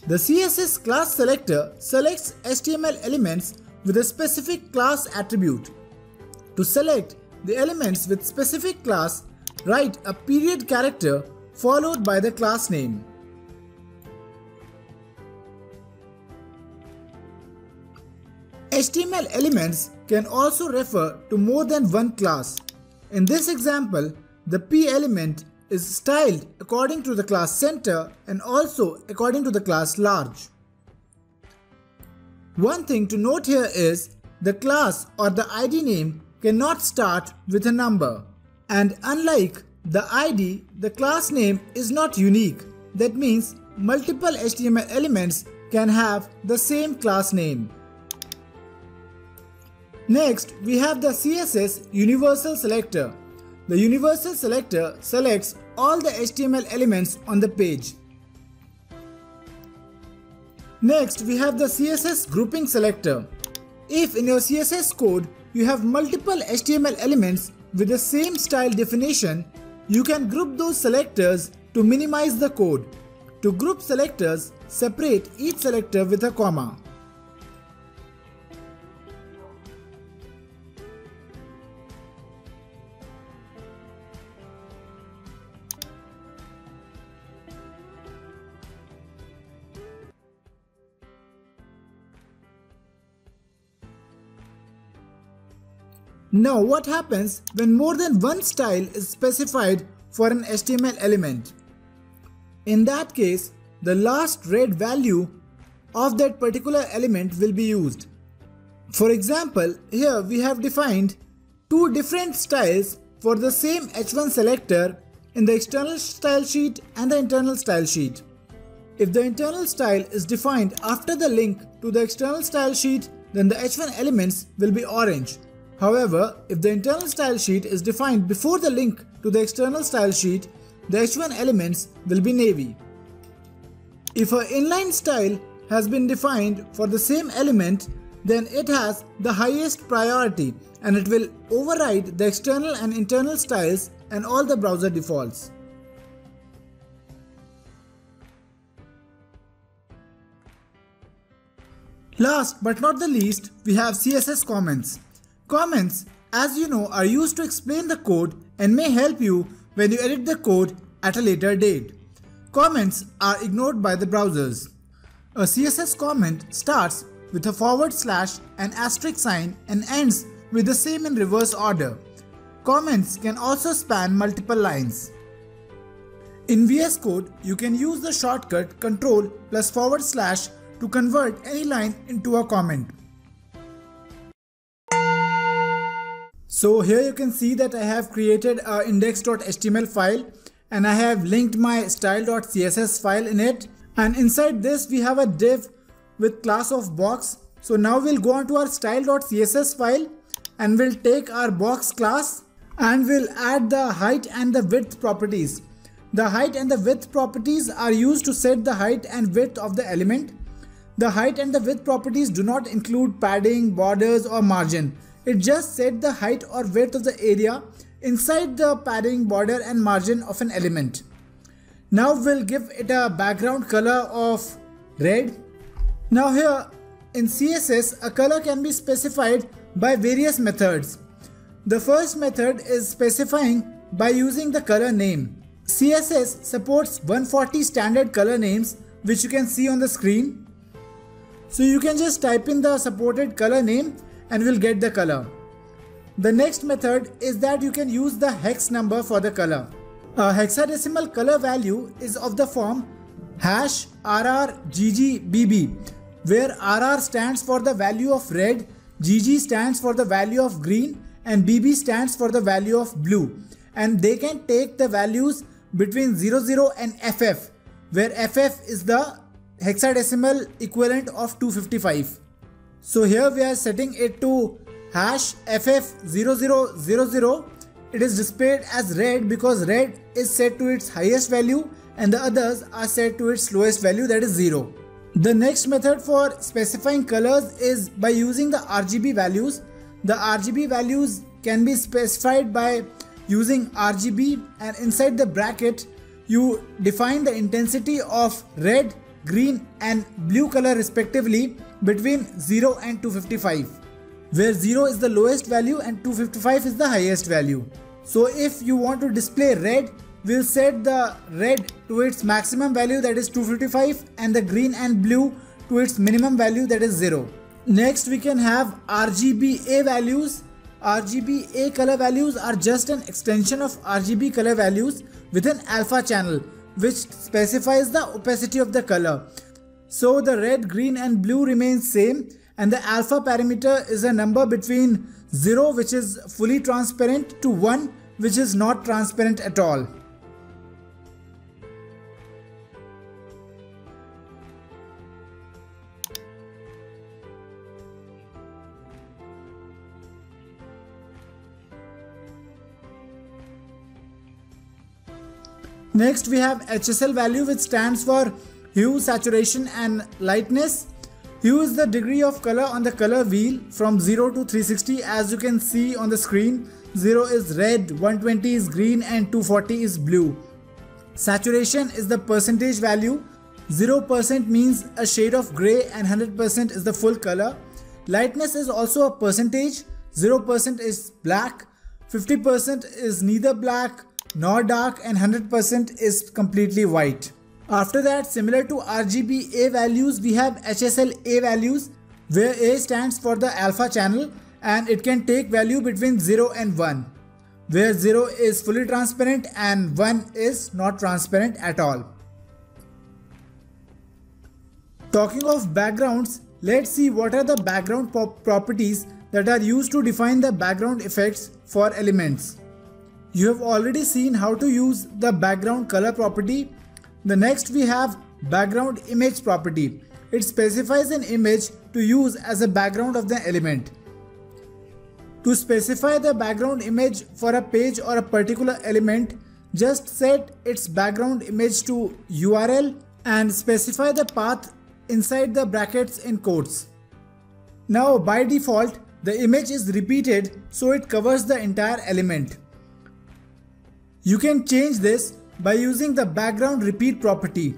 The CSS class selector selects HTML elements with a specific class attribute. To select the elements with specific class, write a period character followed by the class name. HTML elements can also refer to more than one class. In this example, the P element is styled according to the class center and also according to the class large. One thing to note here is the class or the ID name cannot start with a number. And unlike the ID, the class name is not unique. That means multiple HTML elements can have the same class name. Next, we have the CSS universal selector. The universal selector selects all the HTML elements on the page. Next, we have the CSS grouping selector. If in your CSS code you have multiple HTML elements with the same style definition, you can group those selectors to minimize the code. To group selectors, separate each selector with a comma. Now what happens when more than one style is specified for an HTML element? In that case, the last red value of that particular element will be used. For example, here we have defined two different styles for the same h1 selector in the external style sheet and the internal style sheet. If the internal style is defined after the link to the external style sheet, then the h1 elements will be orange. However, if the internal style sheet is defined before the link to the external style sheet, the h1 elements will be navy. If an inline style has been defined for the same element, then it has the highest priority and it will override the external and internal styles and all the browser defaults. Last but not the least, we have CSS comments. Comments, as you know, are used to explain the code and may help you when you edit the code at a later date. Comments are ignored by the browsers. A CSS comment starts with a / and asterisk sign and ends with the same in reverse order. Comments can also span multiple lines. In VS Code, you can use the shortcut Ctrl+/ to convert any line into a comment. So here you can see that I have created an index.html file and I have linked my style.css file in it, and inside this we have a div with class of box. So now we'll go on to our style.css file and we'll take our box class and we'll add the height and the width properties. The height and the width properties are used to set the height and width of the element. The height and the width properties do not include padding, borders or margin. It just set the height or width of the area inside the padding, border and margin of an element. Now we'll give it a background color of red. Now here in CSS, a color can be specified by various methods. The first method is specifying by using the color name. CSS supports 140 standard color names which you can see on the screen. So you can just type in the supported color name and we'll get the color. The next method is that you can use the hex number for the color. A hexadecimal color value is of the form #RRGGBB, where RR stands for the value of red, GG stands for the value of green and BB stands for the value of blue, and they can take the values between 00 and FF, where FF is the hexadecimal equivalent of 255. So here we are setting it to #FF0000. It is displayed as red because red is set to its highest value and the others are set to its lowest value, that is 0. The next method for specifying colors is by using the RGB values. The RGB values can be specified by using RGB, and inside the bracket you define the intensity of red green and blue color respectively between 0 and 255, where 0 is the lowest value and 255 is the highest value. So if you want to display red, we'll set the red to its maximum value, that is 255, and the green and blue to its minimum value, that is 0. Next we can have RGBA values. RGBA color values are just an extension of RGB color values with an alpha channel which specifies the opacity of the color. So the red, green and blue remains same, and the alpha parameter is a number between 0, which is fully transparent, to 1, which is not transparent at all. Next we have HSL value, which stands for hue, saturation and lightness. Hue is the degree of color on the color wheel from 0 to 360, as you can see on the screen. 0 is red, 120 is green and 240 is blue. Saturation is the percentage value. 0% means a shade of grey and 100% is the full color. Lightness is also a percentage. 0% is black, 50% is neither black nor dark, and 100% is completely white. After that, similar to RGBA values, we have HSLA values, where A stands for the alpha channel and it can take value between 0 and 1, where 0 is fully transparent and 1 is not transparent at all. Talking of backgrounds, let's see what are the background properties that are used to define the background effects for elements. You have already seen how to use the background color property. The next we have background image property. It specifies an image to use as a background of the element. To specify the background image for a page or a particular element, just set its background image to URL and specify the path inside the brackets in quotes. Now by default, the image is repeated, so it covers the entire element. You can change this by using the background repeat property.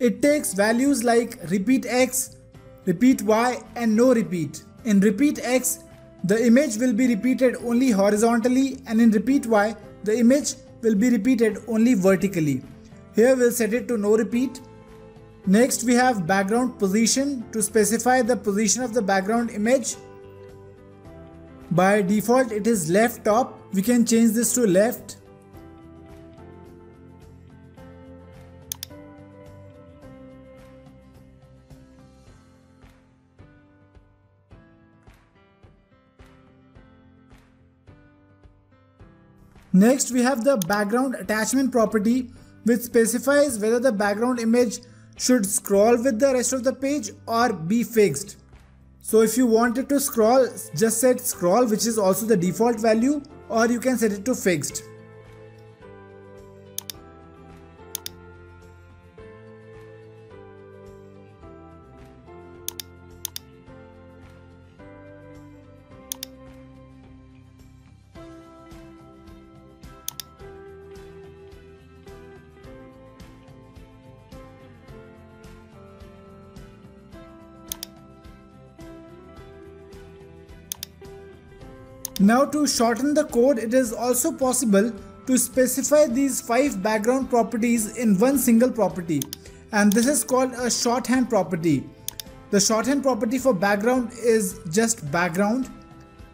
It takes values like repeat X, repeat Y and no repeat. In repeat X, the image will be repeated only horizontally, and in repeat Y, the image will be repeated only vertically. Here we'll set it to no repeat. Next we have background position, to specify the position of the background image. By default it is left top. We can change this to left. Next we have the background attachment property, which specifies whether the background image should scroll with the rest of the page or be fixed. So if you want it to scroll, just set scroll, which is also the default value, or you can set it to fixed. Now to shorten the code, it is also possible to specify these 5 background properties in one single property, and this is called a shorthand property. The shorthand property for background is just background.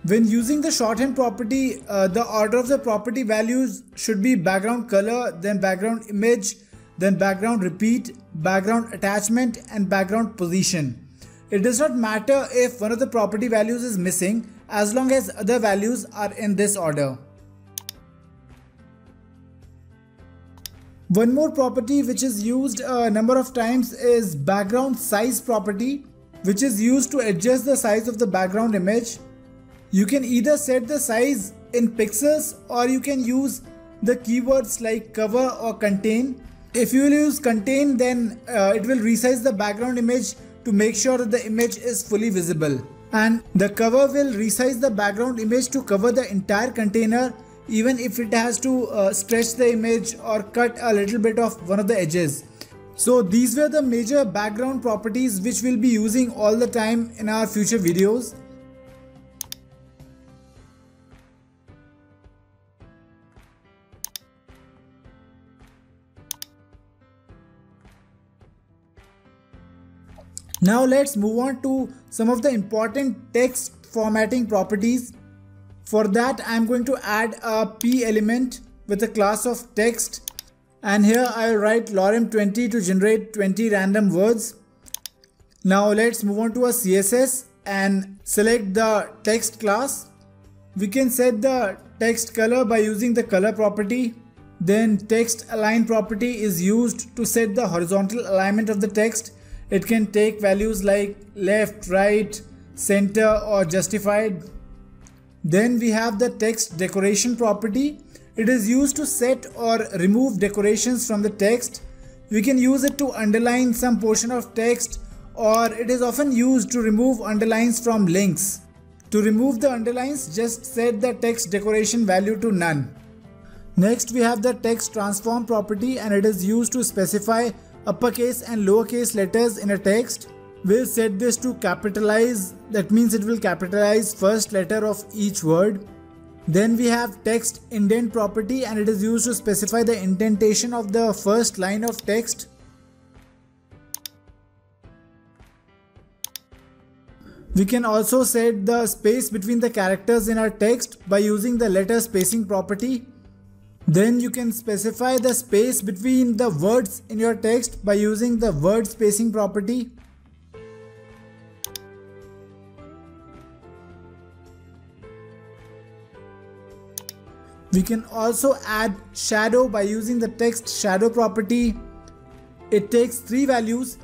When using the shorthand property, the order of the property values should be background color, then background image, then background repeat, background attachment and background position. It does not matter if one of the property values is missing, as long as other values are in this order. One more property which is used a number of times is background size property, which is used to adjust the size of the background image. You can either set the size in pixels, or you can use the keywords like cover or contain. If you will use contain, then it will resize the background image to make sure that the image is fully visible. And the cover will resize the background image to cover the entire container, even if it has to stretch the image or cut a little bit of one of the edges. So these were the major background properties which we'll be using all the time in our future videos. Now let's move on to some of the important text formatting properties. For that, I'm going to add a P element with a class of text, and here I'll write lorem20 to generate 20 random words. Now let's move on to a CSS and select the text class. We can set the text color by using the color property. Then text align property is used to set the horizontal alignment of the text. It can take values like left, right, center or justified. Then we have the text decoration property. It is used to set or remove decorations from the text. We can use it to underline some portion of text, or it is often used to remove underlines from links. To remove the underlines, just set the text decoration value to none. Next we have the text transform property, and it is used to specify uppercase and lowercase letters in a text. We'll set this to capitalize, that means it will capitalize first letter of each word. Then we have text indent property, and it is used to specify the indentation of the first line of text. We can also set the space between the characters in our text by using the letter spacing property. Then you can specify the space between the words in your text by using the word spacing property. We can also add shadow by using the text shadow property. It takes three values.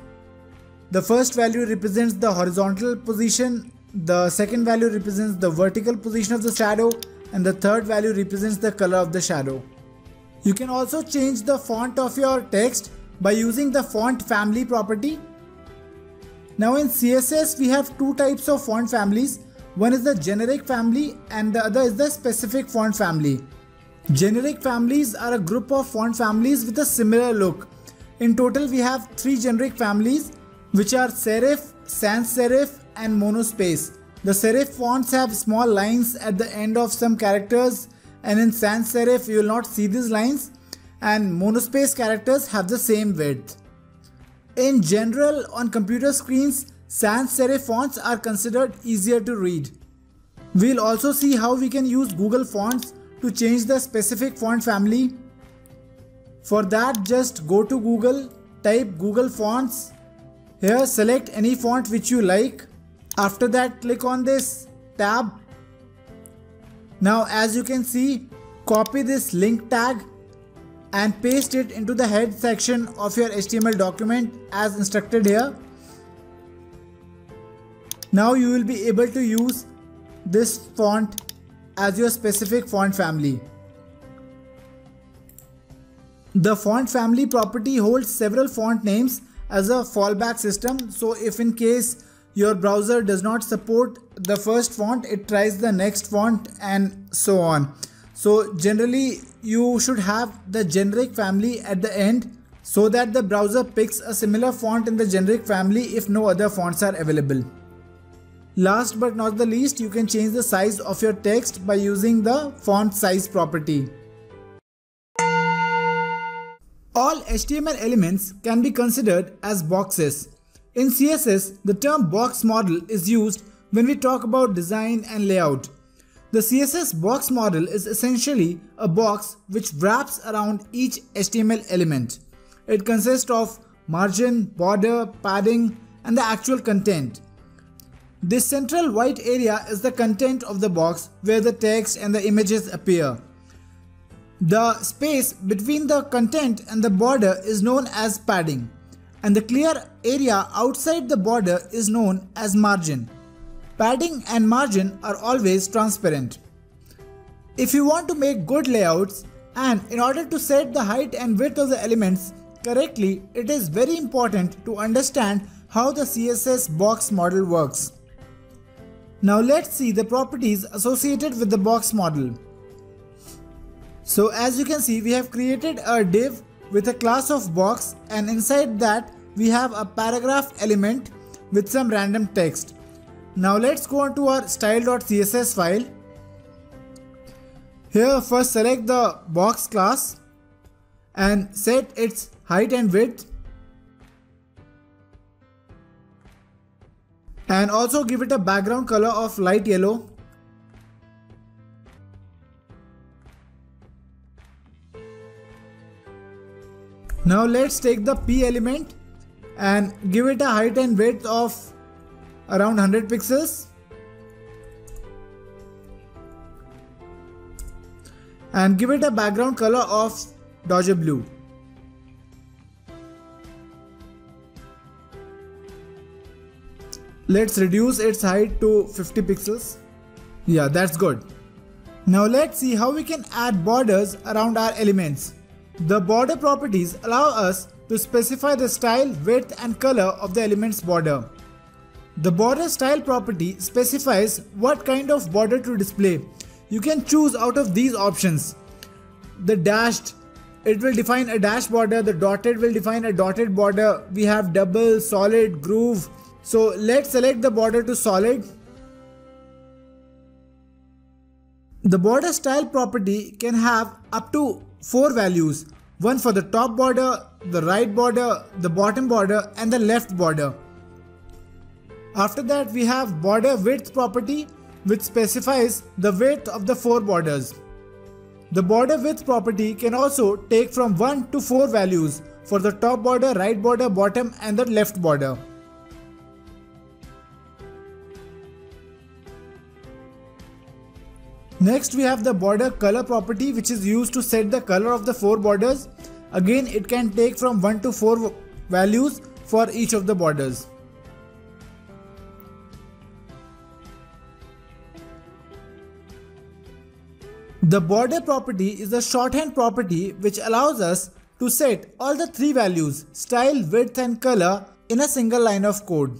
The first value represents the horizontal position, the second value represents the vertical position of the shadow, and the third value represents the color of the shadow. You can also change the font of your text by using the font family property. Now in CSS we have two types of font families. One is the generic family and the other is the specific font family. Generic families are a group of font families with a similar look. In total we have three generic families, which are serif, sans serif and monospace. The serif fonts have small lines at the end of some characters, and in sans serif you will not see these lines, and monospace characters have the same width. In general, on computer screens, sans serif fonts are considered easier to read. We'll also see how we can use Google fonts to change the specific font family. For that, just go to Google, type Google fonts. Here select any font which you like. After that, click on this tab. Now as you can see, copy this link tag and paste it into the head section of your HTML document as instructed here. Now you will be able to use this font as your specific font family. The font family property holds several font names as a fallback system, so if in case your browser does not support the first font, it tries the next font and so on. So generally you should have the generic family at the end so that the browser picks a similar font in the generic family if no other fonts are available. Last but not the least, you can change the size of your text by using the font size property. All HTML elements can be considered as boxes. In CSS, the term box model is used when we talk about design and layout. The CSS box model is essentially a box which wraps around each HTML element. It consists of margin, border, padding, and the actual content. This central white area is the content of the box where the text and the images appear. The space between the content and the border is known as padding, and the clear area outside the border is known as margin. Padding and margin are always transparent. If you want to make good layouts, and in order to set the height and width of the elements correctly, it is very important to understand how the CSS box model works. Now let's see the properties associated with the box model. So as you can see, we have created a div with a class of box, and inside that we have a paragraph element with some random text. Now let's go on to our style.css file. Here first select the box class and set its height and width, and also give it a background color of light yellow. Now let's take the P element and give it a height and width of around 100 pixels. And give it a background color of Dodger Blue. Let's reduce its height to 50 pixels. Yeah, that's good. Now let's see how we can add borders around our elements. The border properties allow us to specify the style, width and color of the element's border. The border style property specifies what kind of border to display. You can choose out of these options. The dashed, it will define a dashed border. The dotted will define a dotted border. We have double, solid, groove. So let's select the border to solid. The border style property can have up to 4 values. One for the top border, the right border, the bottom border and the left border. After that we have border width property, which specifies the width of the 4 borders. The border width property can also take from 1 to 4 values for the top border, right border, bottom and the left border. Next we have the border color property, which is used to set the color of the 4 borders. Again it can take from 1 to 4 values for each of the borders. The border property is a shorthand property which allows us to set all the 3 values, style, width and color in a single line of code.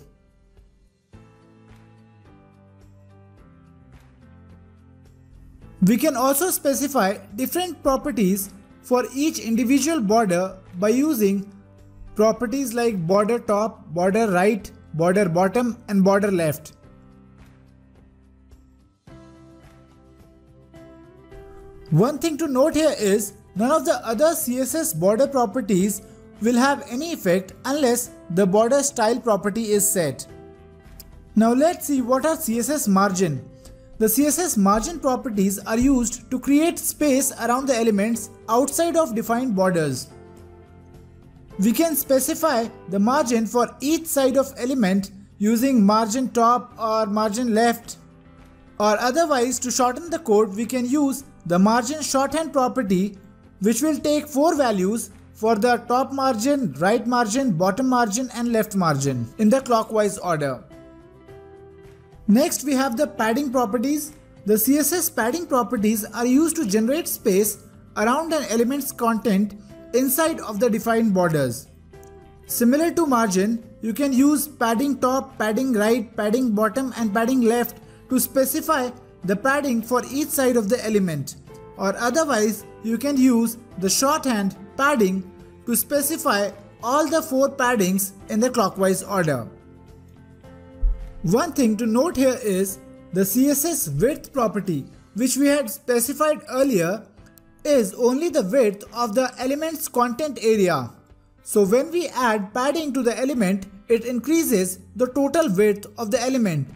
We can also specify different properties for each individual border by using properties like border top, border right, border bottom and border left. One thing to note here is none of the other CSS border properties will have any effect unless the border style property is set. Now let's see what are CSS margin. The CSS margin properties are used to create space around the elements outside of defined borders. We can specify the margin for each side of element using margin top or margin left, or otherwise to shorten the code we can use the margin shorthand property, which will take 4 values for the top margin, right margin, bottom margin and left margin in the clockwise order. Next we have the padding properties. The CSS padding properties are used to generate space around an element's content inside of the defined borders. Similar to margin, you can use padding top, padding right, padding bottom and padding left to specify the padding for each side of the element, or otherwise you can use the shorthand padding to specify all the 4 paddings in the clockwise order. One thing to note here is the CSS width property, which we had specified earlier, is only the width of the element's content area. So when we add padding to the element, it increases the total width of the element.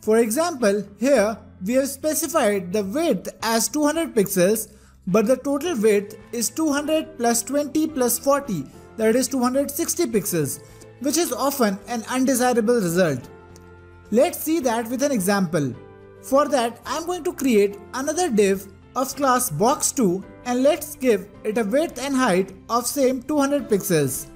For example, here we have specified the width as 200 pixels, but the total width is 200 plus 20 plus 40, that is 260 pixels, which is often an undesirable result. Let's see that with an example. For that, I'm going to create another div of class box2 and let's give it a width and height of same 200 pixels.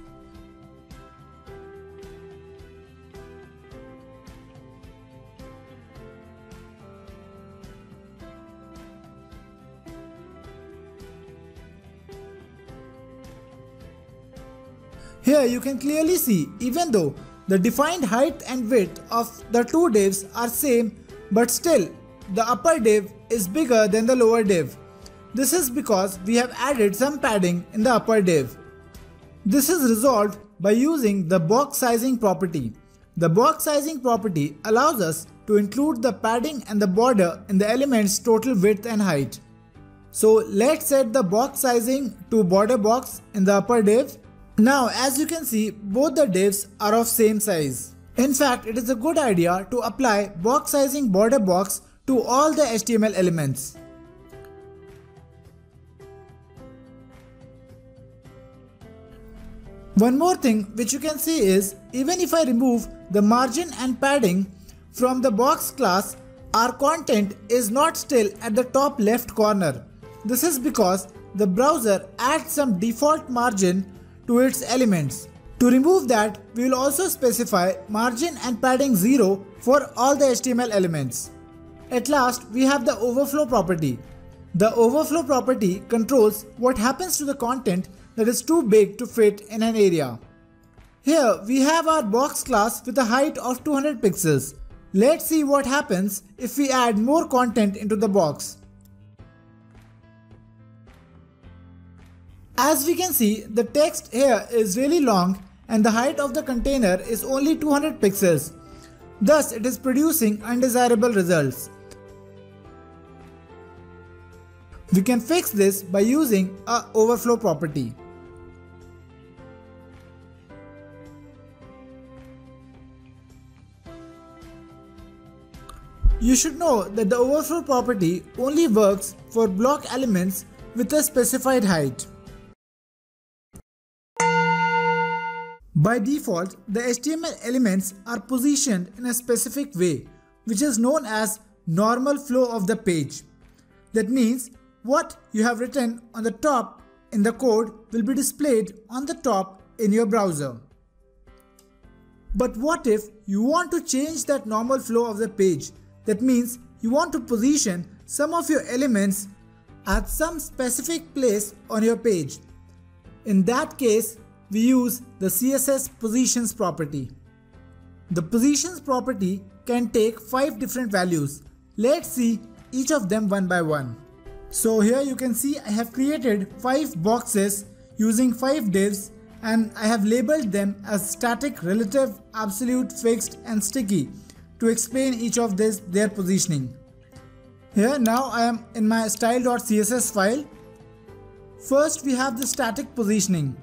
Here you can clearly see, even though the defined height and width of the 2 divs are same, but still the upper div is bigger than the lower div. This is because we have added some padding in the upper div. This is resolved by using the box sizing property. The box sizing property allows us to include the padding and the border in the element's total width and height. So let's set the box sizing to border box in the upper div. Now as you can see, both the divs are of same size. In fact, it is a good idea to apply box sizing border box to all the HTML elements. One more thing which you can see is, even if I remove the margin and padding from the box class, our content is not still at the top left corner. This is because the browser adds some default margin to its elements. To remove that, we will also specify margin and padding 0 for all the HTML elements. At last, we have the overflow property. The overflow property controls what happens to the content that is too big to fit in an area. Here we have our box class with a height of 200 pixels. Let's see what happens if we add more content into the box. As we can see, the text here is really long and the height of the container is only 200 pixels. Thus, it is producing undesirable results. We can fix this by using an overflow property. You should know that the overflow property only works for block elements with a specified height. By default, the HTML elements are positioned in a specific way, which is known as normal flow of the page. That means what you have written on the top in the code will be displayed on the top in your browser. But what if you want to change that normal flow of the page? That means you want to position some of your elements at some specific place on your page. In that case, we use the CSS positions property. The positions property can take 5 different values. Let's see each of them one by one. So here you can see I have created 5 boxes using 5 divs, and I have labeled them as static, relative, absolute, fixed and sticky to explain each of their positioning. Here now I am in my style.css file. First we have the static positioning.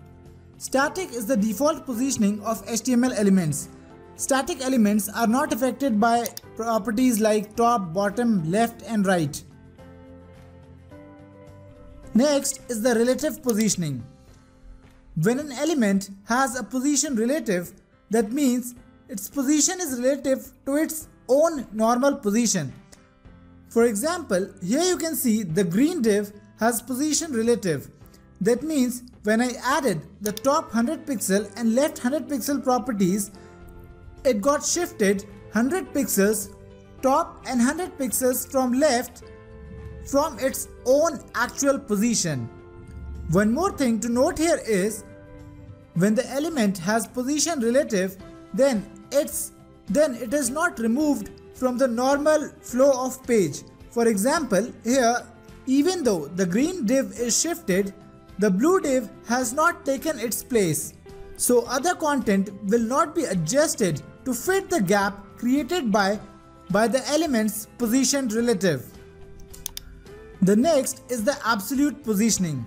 Static is the default positioning of HTML elements. Static elements are not affected by properties like top, bottom, left and right. Next is the relative positioning. When an element has a position relative, that means its position is relative to its own normal position. For example, here you can see the green div has position relative. That means when I added the top 100 pixel and left 100 pixel properties, it got shifted 100 pixels top and 100 pixels from left from its own actual position. One more thing to note here is, when the element has position relative, then it is not removed from the normal flow of page. For example, here even though the green div is shifted, the blue div has not taken its place, so other content will not be adjusted to fit the gap created by the element's position relative. The next is the absolute positioning.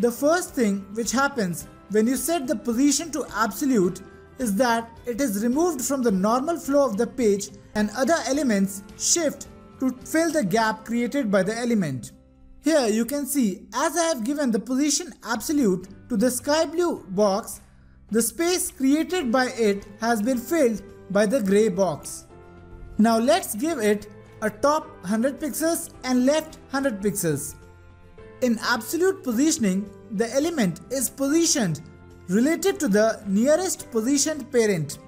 The first thing which happens when you set the position to absolute is that it is removed from the normal flow of the page and other elements shift to fill the gap created by the element. Here you can see, as I have given the position absolute to the sky blue box, the space created by it has been filled by the grey box. Now let's give it a top 100 pixels and left 100 pixels. In absolute positioning, the element is positioned related to the nearest positioned parent.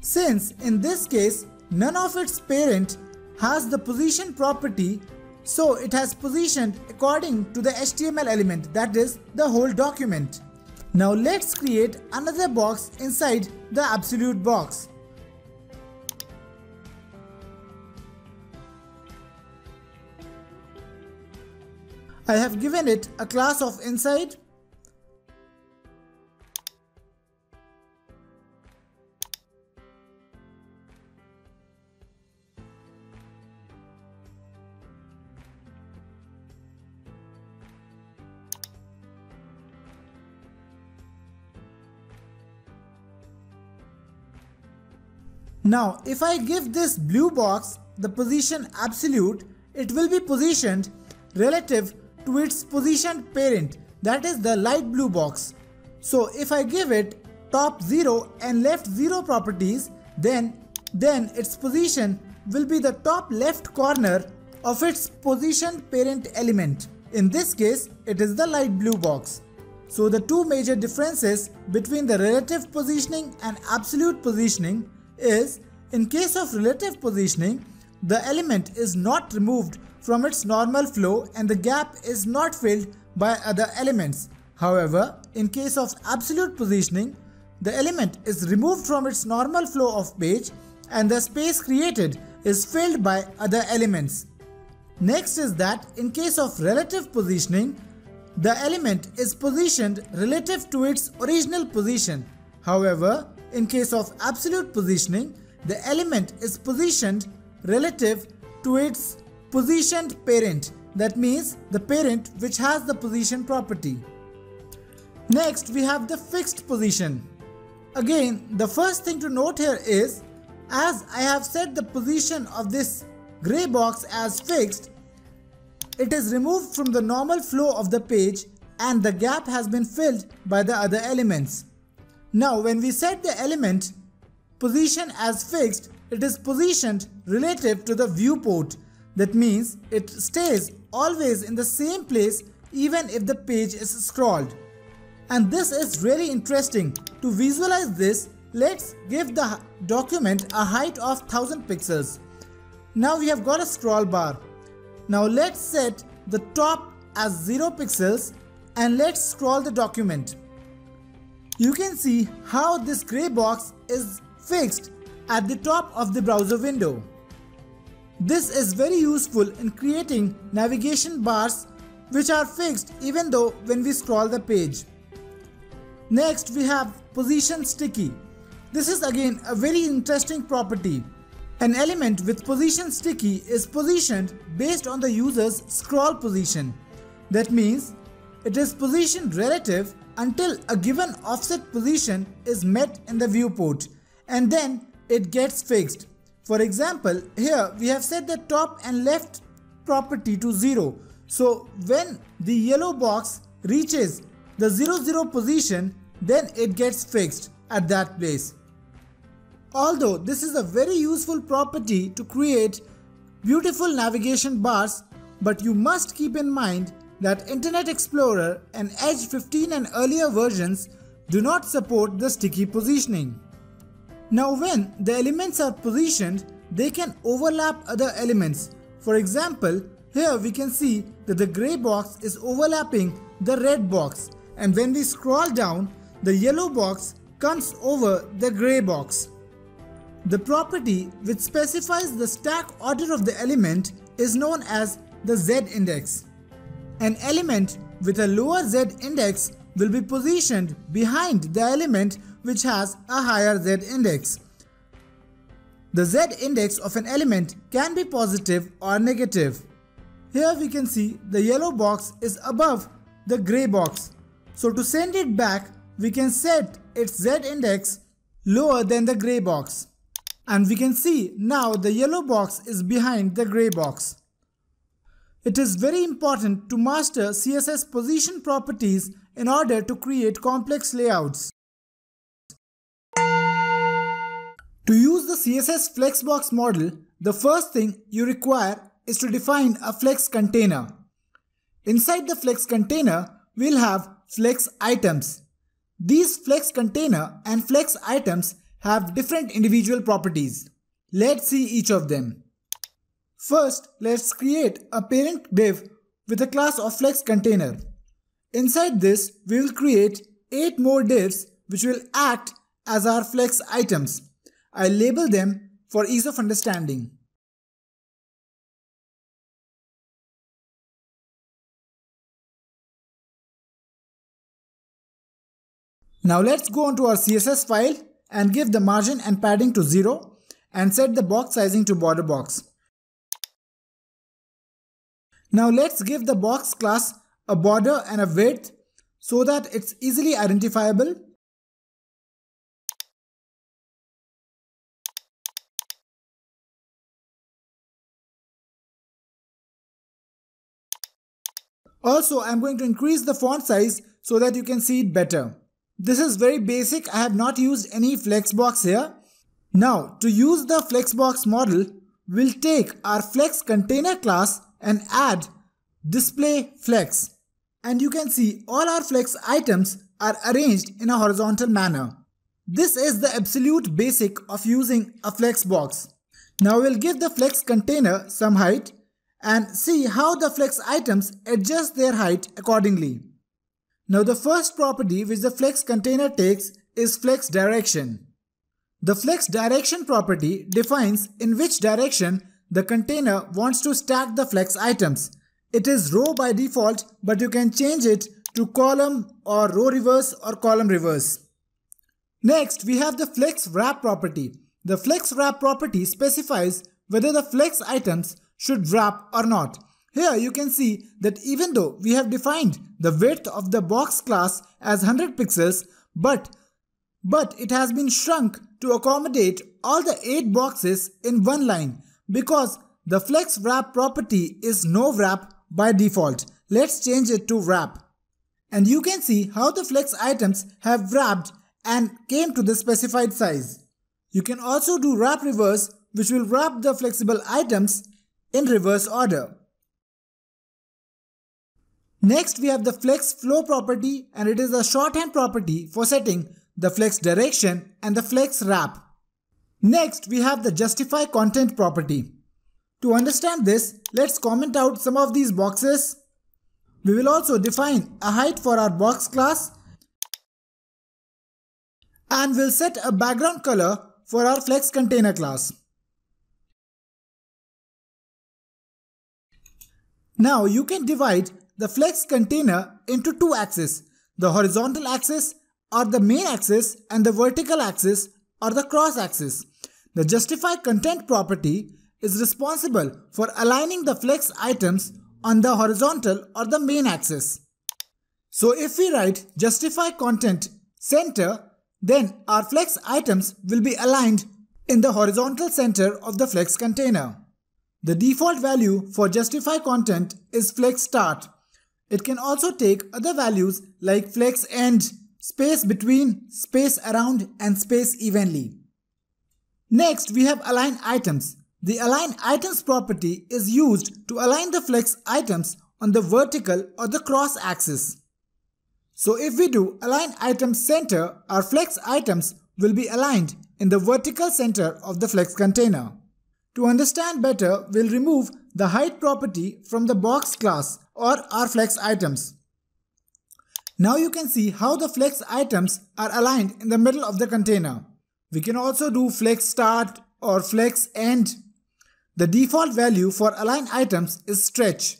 Since in this case none of its parent has the position property, so it has positioned according to the HTML element, that is the whole document. Now let's create another box inside the absolute box. I have given it a class of inside. Now if I give this blue box the position absolute, it will be positioned relative to its positioned parent, that is the light blue box. So if I give it top 0 and left 0 properties, then its position will be the top left corner of its positioned parent element. In this case, it is the light blue box. So the two major differences between the relative positioning and absolute positioning is, in case of relative positioning, the element is not removed from its normal flow and the gap is not filled by other elements. However, in case of absolute positioning, the element is removed from its normal flow of page and the space created is filled by other elements. Next is that in case of relative positioning, the element is positioned relative to its original position. However, in case of absolute positioning, the element is positioned relative to its positioned parent, that means the parent which has the position property. Next we have the fixed position. Again, the first thing to note here is, as I have set the position of this gray box as fixed, it is removed from the normal flow of the page and the gap has been filled by the other elements. Now when we set the element position as fixed, it is positioned relative to the viewport. That means it stays always in the same place even if the page is scrolled. And this is really interesting. To visualize this, let's give the document a height of 1000 pixels. Now we have got a scroll bar. Now let's set the top as 0 pixels and let's scroll the document. You can see how this gray box is fixed at the top of the browser window. This is very useful in creating navigation bars which are fixed even though when we scroll the page. Next we have position sticky. This is again a very interesting property. An element with position sticky is positioned based on the user's scroll position. That means it is positioned relative until a given offset position is met in the viewport and then it gets fixed. For example, here we have set the top and left property to 0. So when the yellow box reaches the 0,0 position, then it gets fixed at that place. Although this is a very useful property to create beautiful navigation bars, but you must keep in mind that Internet Explorer and Edge 15 and earlier versions do not support the sticky positioning. Now when the elements are positioned, they can overlap other elements. For example, here we can see that the grey box is overlapping the red box, and when we scroll down, the yellow box comes over the grey box. The property which specifies the stack order of the element is known as the z-index. An element with a lower z-index will be positioned behind the element which has a higher z-index. The z-index of an element can be positive or negative. Here we can see the yellow box is above the grey box. So to send it back, we can set its z-index lower than the grey box. And we can see now the yellow box is behind the grey box. It is very important to master CSS position properties in order to create complex layouts. To use the CSS flexbox model, the first thing you require is to define a flex container. Inside the flex container, we'll have flex items. These flex container and flex items have different individual properties. Let's see each of them. First, let's create a parent div with a class of flex container. Inside this, we will create 8 more divs which will act as our flex items. I'll label them for ease of understanding. Now let's go on to our CSS file and give the margin and padding to 0 and set the box sizing to border box. Now let's give the box class a border and a width so that it's easily identifiable. Also, I'm going to increase the font size so that you can see it better. This is very basic. I have not used any flexbox here. Now, to use the flexbox model, we'll take our flex container class and add display flex. And you can see all our flex items are arranged in a horizontal manner. This is the absolute basic of using a flexbox. Now we'll give the flex container some height and see how the flex items adjust their height accordingly. Now the first property which the flex container takes is flex direction. The flex direction property defines in which direction the container wants to stack the flex items. It is row by default, but you can change it to column or row reverse or column reverse. Next, we have the flex wrap property. The flex wrap property specifies whether the flex items should wrap or not. Here you can see that even though we have defined the width of the box class as 100 pixels, but it has been shrunk to accommodate all the 8 boxes in one line because the flex wrap property is no wrap by default. Let's change it to wrap. And you can see how the flex items have wrapped and came to the specified size. You can also do wrap reverse, which will wrap the flexible items in reverse order. Next, we have the flex flow property, and it is a shorthand property for setting the flex direction and the flex wrap. Next, we have the justify content property. To understand this, let's comment out some of these boxes. We will also define a height for our box class and we'll set a background color for our flex container class. Now you can divide the flex container into two axes, the horizontal axis or the main axis and the vertical axis or the cross axis. The justify content property is responsible for aligning the flex items on the horizontal or the main axis. So if we write justify content center, then our flex items will be aligned in the horizontal center of the flex container. The default value for justify content is flex start. It can also take other values like flex end, space between, space around and space evenly. Next we have align items. The align items property is used to align the flex items on the vertical or the cross axis. So if we do align items center, our flex items will be aligned in the vertical center of the flex container. To understand better, we'll remove the height property from the box class or our flex items. Now you can see how the flex items are aligned in the middle of the container. We can also do flex start or flex end. The default value for align items is stretch.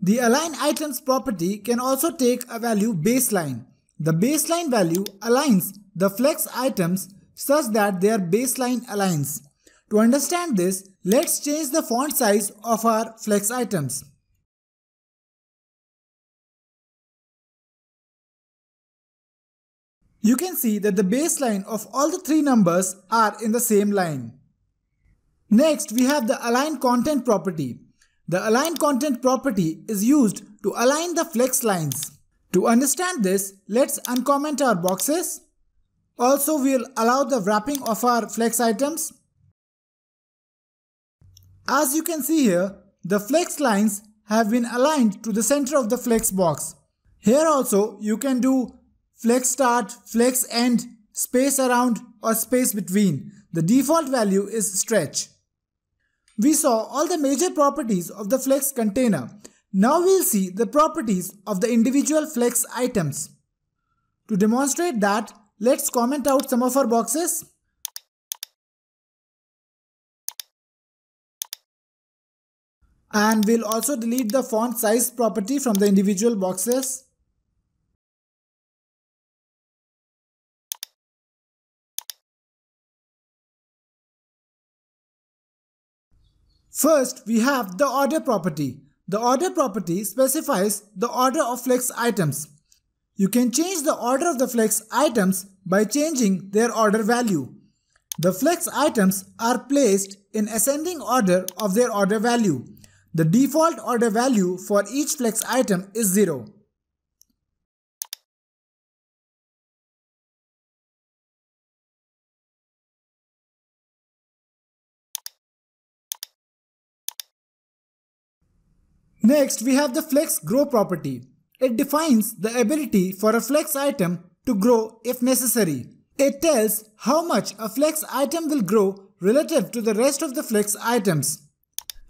The align items property can also take a value baseline. The baseline value aligns the flex items such that their baseline aligns. To understand this, let's change the font size of our flex items. You can see that the baseline of all the 3 numbers are in the same line. Next, we have the align content property. The align content property is used to align the flex lines. To understand this, let's uncomment our boxes. Also, we'll allow the wrapping of our flex items. As you can see here, the flex lines have been aligned to the center of the flex box. Here also, you can do flex start, flex end, space around or space between. The default value is stretch. We saw all the major properties of the flex container. Now we'll see the properties of the individual flex items. To demonstrate that, let's comment out some of our boxes. And we'll also delete the font size property from the individual boxes. First, we have the order property. The order property specifies the order of flex items. You can change the order of the flex items by changing their order value. The flex items are placed in ascending order of their order value. The default order value for each flex item is 0. Next, we have the flex grow property. It defines the ability for a flex item to grow if necessary. It tells how much a flex item will grow relative to the rest of the flex items.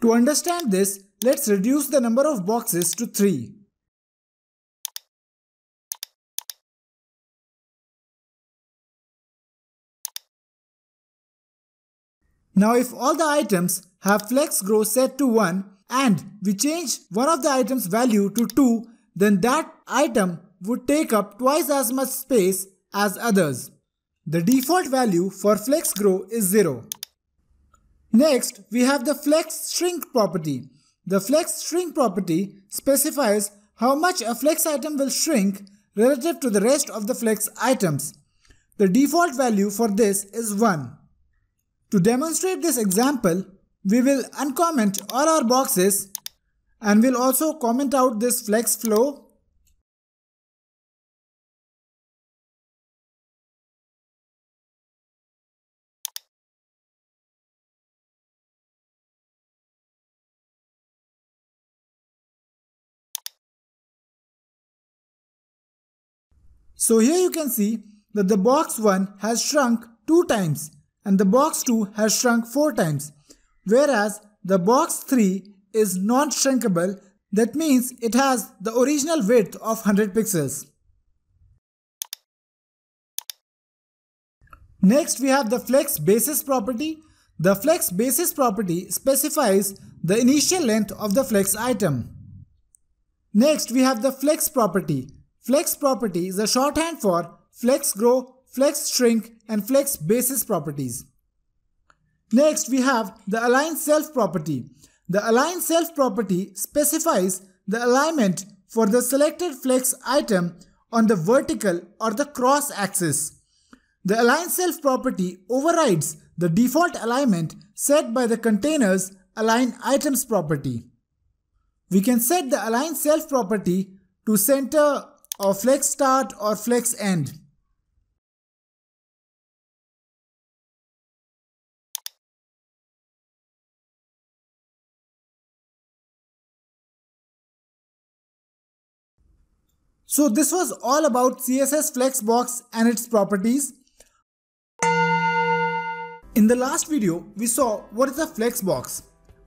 To understand this, let's reduce the number of boxes to 3. Now if all the items have flex grow set to 1 and we change one of the item's value to 2, then that item would take up twice as much space as others. The default value for flex grow is 0. Next, we have the flex shrink property. The flex shrink property specifies how much a flex item will shrink relative to the rest of the flex items. The default value for this is 1. To demonstrate this example, we will uncomment all our boxes and we'll also comment out this flex flow. So here you can see that the box 1 has shrunk 2 times and the box 2 has shrunk 4 times, whereas the box 3 is non-shrinkable. That means it has the original width of 100 pixels. Next we have the flex basis property. The flex basis property specifies the initial length of the flex item. Next we have the flex property. Flex property is a shorthand for flex grow, flex shrink and flex basis properties. Next we have the align self property. The align self property specifies the alignment for the selected flex item on the vertical or the cross axis. The align self property overrides the default alignment set by the container's align items property. We can set the align self property to center or flex start or flex end. So this was all about CSS Flexbox and its properties. In the last video, we saw what is a flexbox.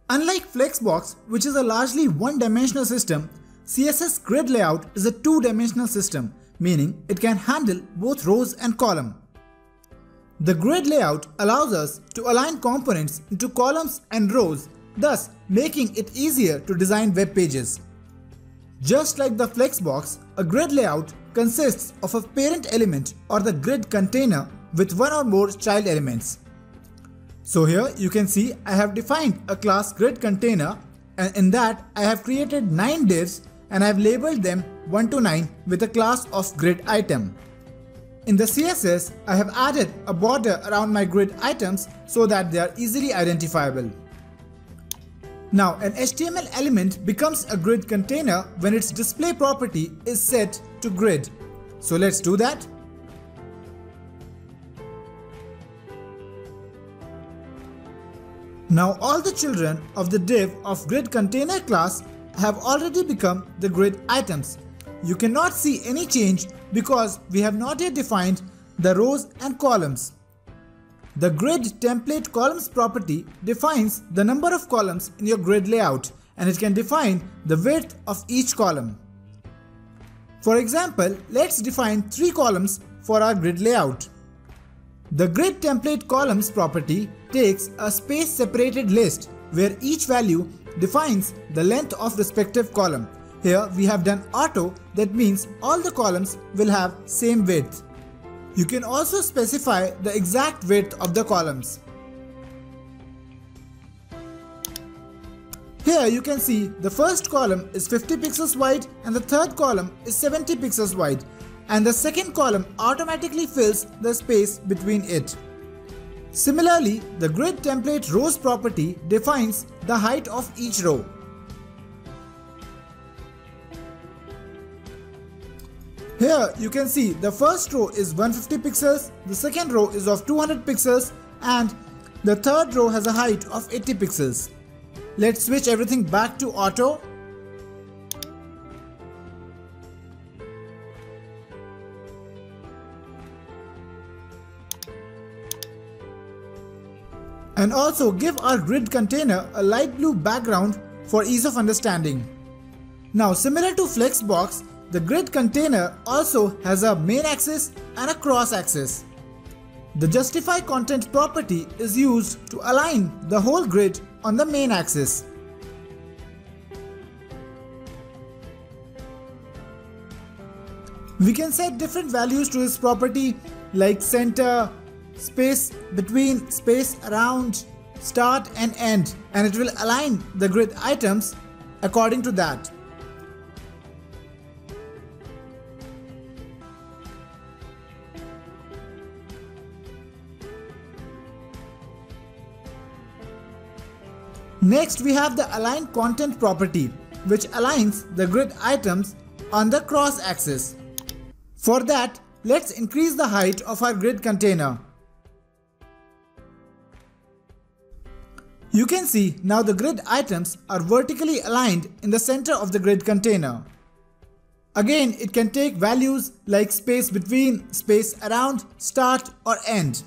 Unlike flexbox, which is a largely one-dimensional system, CSS grid layout is a two-dimensional system, meaning it can handle both rows and column. The grid layout allows us to align components into columns and rows, thus making it easier to design web pages. Just like the flexbox, a grid layout consists of a parent element or the grid container with one or more child elements. So here you can see I have defined a class grid container, and in that I have created 9 divs and I have labeled them 1 to 9 with a class of grid item. In the CSS, I have added a border around my grid items so that they are easily identifiable. Now an HTML element becomes a grid container when its display property is set to grid. So let's do that. Now all the children of the div of grid container class have already become the grid items. You cannot see any change because we have not yet defined the rows and columns. The grid template columns property defines the number of columns in your grid layout, and it can define the width of each column. For example, let's define 3 columns for our grid layout. The grid template columns property takes a space separated list where each value defines the length of respective column. Here we have done auto, that means all the columns will have same width. You can also specify the exact width of the columns. Here you can see the first column is 50 pixels wide and the third column is 70 pixels wide, and the second column automatically fills the space between it. Similarly, the grid template rows property defines the height of each row. Here you can see the first row is 150 pixels, the second row is of 200 pixels and the third row has a height of 80 pixels. Let's switch everything back to auto. And also give our grid container a light blue background for ease of understanding. Now similar to Flexbox, the grid container also has a main axis and a cross axis. The justify content property is used to align the whole grid on the main axis. We can set different values to this property like center, space between, space around, start and end, and it will align the grid items according to that. Next we have the align content property, which aligns the grid items on the cross axis. For that, let's increase the height of our grid container. You can see now the grid items are vertically aligned in the center of the grid container. Again, it can take values like space between, space around, start or end.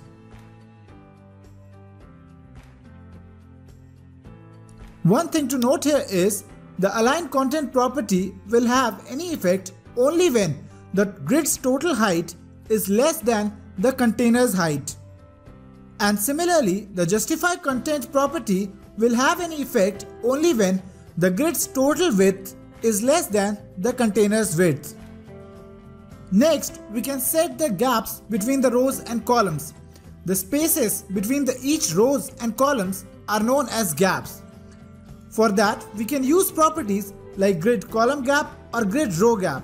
One thing to note here is the align content property will have any effect only when the grid's total height is less than the container's height. And similarly, the justify content property will have any effect only when the grid's total width is less than the container's width. Next, we can set the gaps between the rows and columns. The spaces between each rows and columns are known as gaps. For that, we can use properties like grid column gap or grid row gap.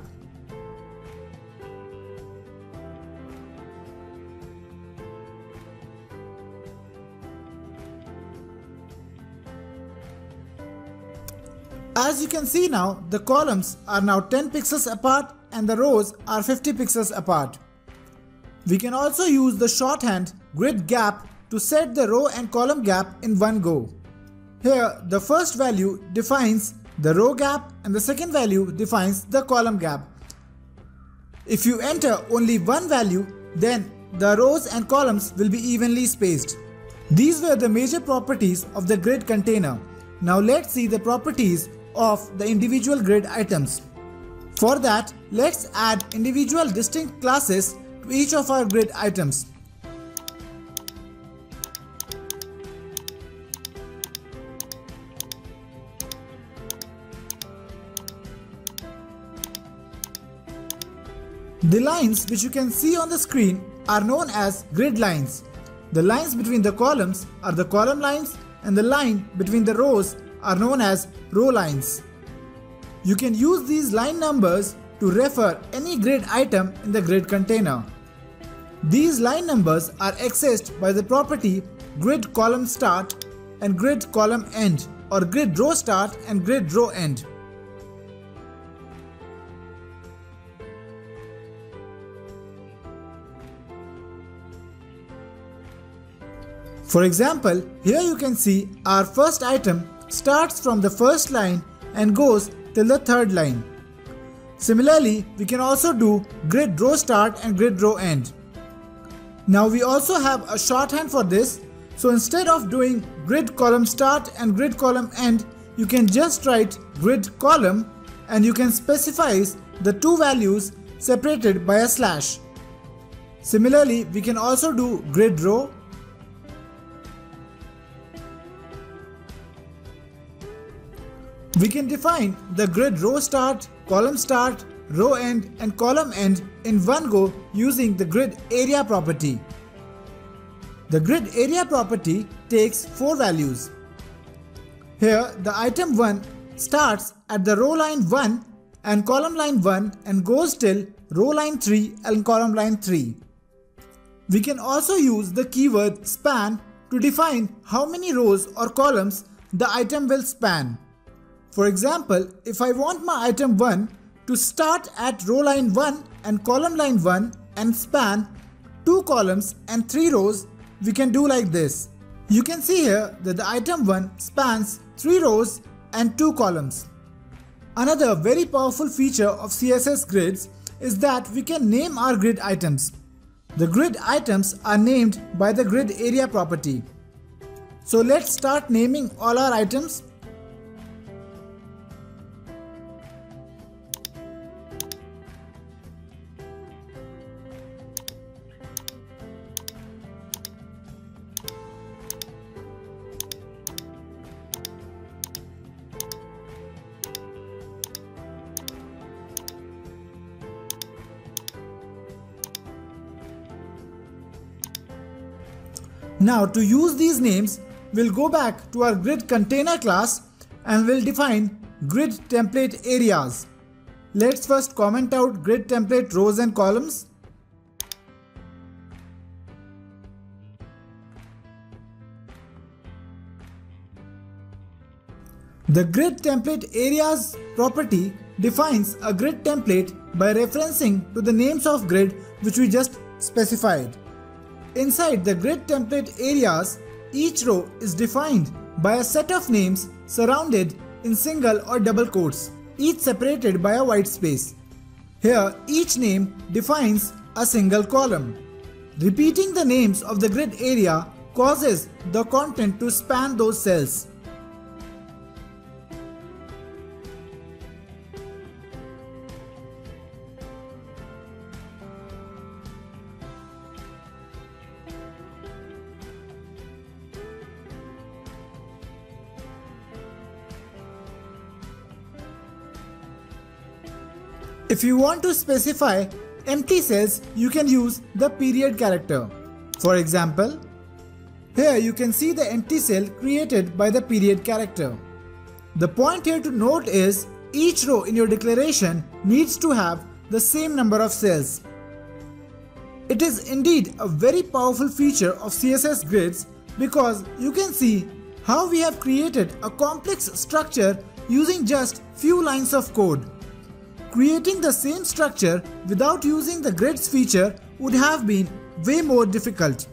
As you can see now, the columns are now 10 pixels apart and the rows are 50 pixels apart. We can also use the shorthand grid gap to set the row and column gap in one go. Here, the first value defines the row gap and the second value defines the column gap. If you enter only one value, then the rows and columns will be evenly spaced. These were the major properties of the grid container. Now let's see the properties of the individual grid items. For that, let's add individual distinct classes to each of our grid items. The lines which you can see on the screen are known as grid lines. The lines between the columns are the column lines and the line between the rows are known as row lines. You can use these line numbers to refer any grid item in the grid container. These line numbers are accessed by the property grid column start and grid column end or grid row start and grid row end. For example, here you can see our first item starts from the first line and goes till the third line. Similarly, we can also do grid row start and grid row end. Now we also have a shorthand for this, so instead of doing grid column start and grid column end, you can just write grid column and you can specify the two values separated by a slash. Similarly, we can also do grid row. We can define the grid row start, row end and column end in one go using the grid area property. The grid area property takes four values. Here the item 1 starts at the row line 1 and column line 1 and goes till row line 3 and column line 3. We can also use the keyword span to define how many rows or columns the item will span. For example, if I want my item 1 to start at row line 1 and column line 1 and span 2 columns and 3 rows, we can do like this. You can see here that the item 1 spans 3 rows and 2 columns. Another very powerful feature of CSS grids is that we can name our grid items. The grid items are named by the grid area property. So let's start naming all our items. Now to use these names, we'll go back to our grid container class and we'll define grid template areas. Let's first comment out grid template rows and columns. The grid template areas property defines a grid template by referencing to the names of grid which we just specified. Inside the grid template areas, each row is defined by a set of names surrounded in single or double quotes, each separated by a white space. Here, each name defines a single column. Repeating the names of the grid area causes the content to span those cells. If you want to specify empty cells, you can use the period character. For example, here you can see the empty cell created by the period character. The point here to note is each row in your declaration needs to have the same number of cells. It is indeed a very powerful feature of CSS grids because you can see how we have created a complex structure using just few lines of code. Creating the same structure without using the grids feature would have been way more difficult.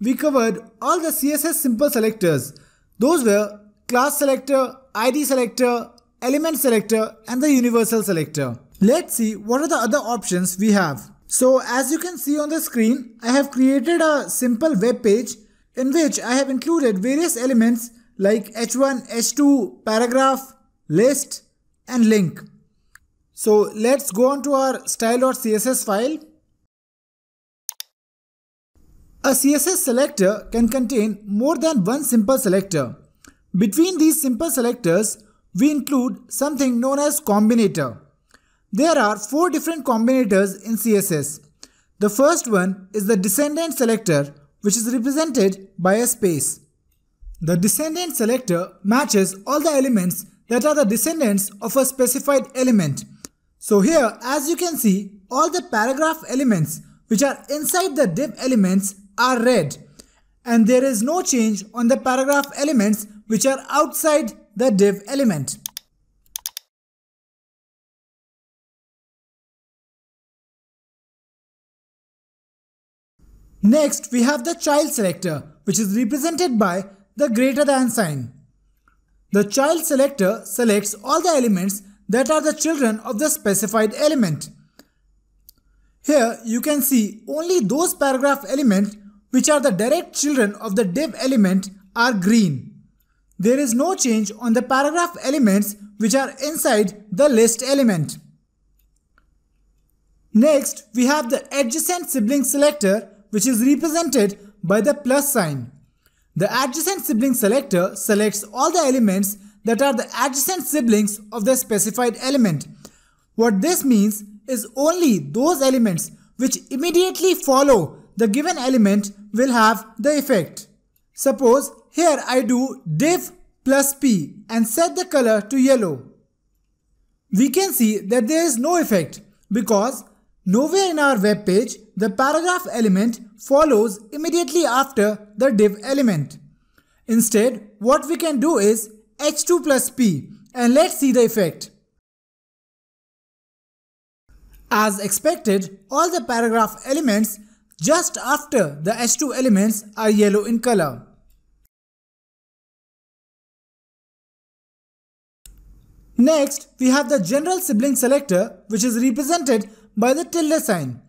We covered all the CSS simple selectors. Those were class selector, ID selector, element selector and the universal selector. Let's see what are the other options we have. So as you can see on the screen, I have created a simple web page in which I have included various elements like H1, H2, paragraph, list and link. So let's go on to our style.css file. A CSS selector can contain more than one simple selector. Between these simple selectors, we include something known as combinator. There are 4 different combinators in CSS. The first one is the descendant selector, which is represented by a space. The descendant selector matches all the elements that are the descendants of a specified element. So here, as you can see, all the paragraph elements which are inside the div elements are red, and there is no change on the paragraph elements which are outside the div element. Next, we have the child selector, which is represented by the greater than sign. The child selector selects all the elements that are the children of the specified element. Here you can see only those paragraph elements which are the direct children of the div element are green. There is no change on the paragraph elements which are inside the list element. Next we have the adjacent sibling selector, which is represented by the plus sign. The adjacent sibling selector selects all the elements that are the adjacent siblings of the specified element. What this means is only those elements which immediately follow the given element will have the effect. Suppose here I do div plus p and set the color to yellow. We can see that there is no effect because nowhere in our web page the paragraph element follows immediately after the div element. Instead, what we can do is h2 plus p, and let's see the effect. As expected, all the paragraph elements just after the h2 elements are yellow in color. Next, we have the general sibling selector, which is represented by the tilde sign.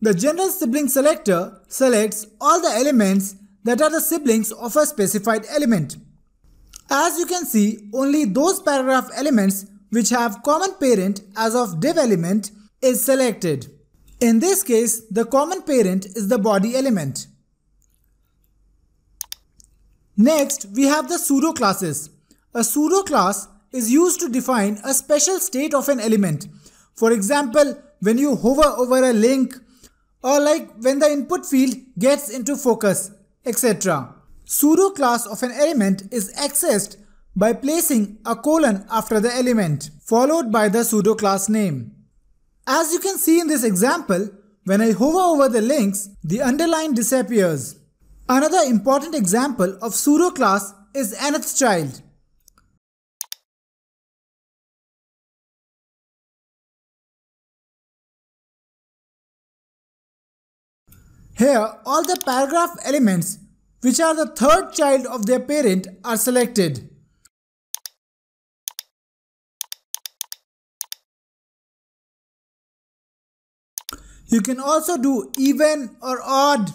The general sibling selector selects all the elements that are the siblings of a specified element. As you can see, only those paragraph elements which have common parent as of div element is selected. In this case, the common parent is the body element. Next, we have the pseudo classes. A pseudo class is used to define a special state of an element. For example, when you hover over a link, or like when the input field gets into focus, etc. Pseudo class of an element is accessed by placing a colon after the element, followed by the pseudo class name. As you can see in this example, when I hover over the links, the underline disappears. Another important example of pseudo class is Anneth's child. Here, all the paragraph elements which are the third child of their parent are selected. You can also do even or odd.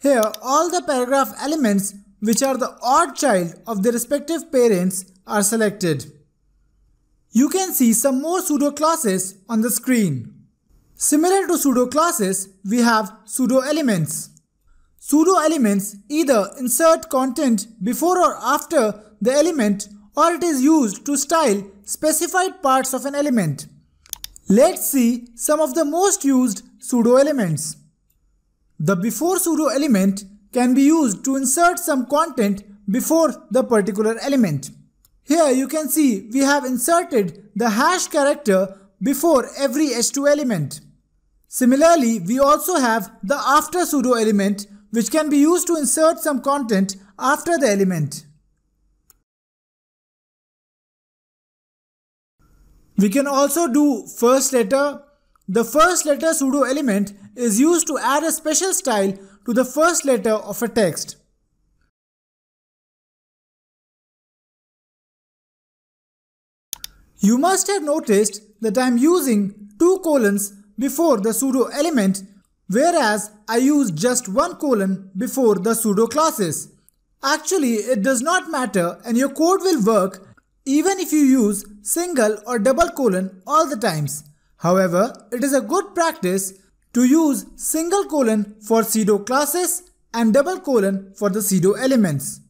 Here, all the paragraph elements which are the odd child of their respective parents are selected. You can see some more pseudo classes on the screen. Similar to pseudo classes, we have pseudo elements. Pseudo elements either insert content before or after the element, or it is used to style specified parts of an element. Let's see some of the most used pseudo elements. The before pseudo element can be used to insert some content before the particular element. Here you can see we have inserted the hash character before every h2 element. Similarly, we also have the after pseudo element, which can be used to insert some content after the element. We can also do first letter. The first letter pseudo element is used to add a special style to the first letter of a text. You must have noticed that I am using two colons before the pseudo element, whereas I use just one colon before the pseudo classes. Actually, it does not matter, and your code will work even if you use single or double colon all the times. However, it is a good practice to use single colon for pseudo classes and double colon for the pseudo elements.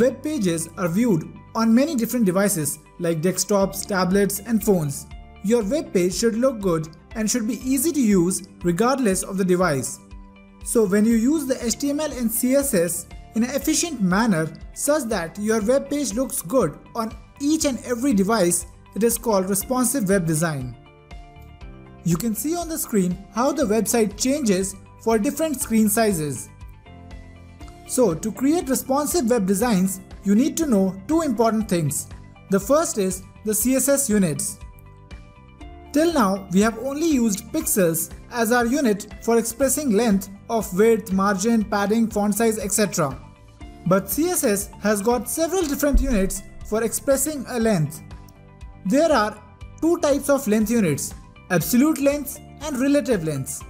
Web pages are viewed on many different devices like desktops, tablets, and phones. Your web page should look good and should be easy to use regardless of the device. So when you use the HTML and CSS in an efficient manner such that your web page looks good on each and every device, it is called responsive web design. You can see on the screen how the website changes for different screen sizes. So to create responsive web designs, you need to know two important things. The first is the CSS units. Till now, we have only used pixels as our unit for expressing length of width, margin, padding, font size, etc. But CSS has got several different units for expressing a length. There are two types of length units, absolute lengths and relative lengths.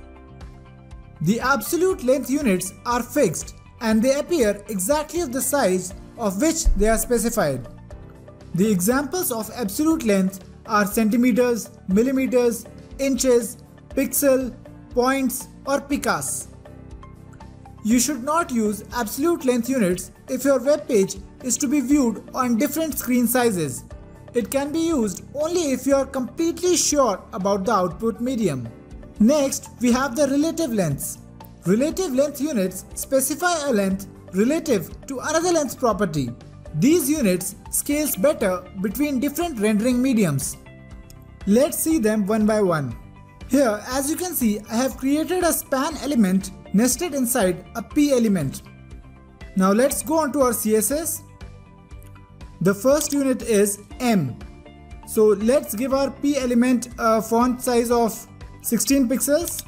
The absolute length units are fixed and they appear exactly of the size of which they are specified. The examples of absolute length are centimeters, millimeters, inches, pixel, points, or picas. You should not use absolute length units if your web page is to be viewed on different screen sizes. It can be used only if you are completely sure about the output medium. Next, we have the relative lengths. Relative length units specify a length relative to another length property. These units scales better between different rendering mediums. Let's see them one by one. Here, as you can see, I have created a span element nested inside a p element. Now let's go on to our CSS. The first unit is M. So let's give our P element a font size of 16 pixels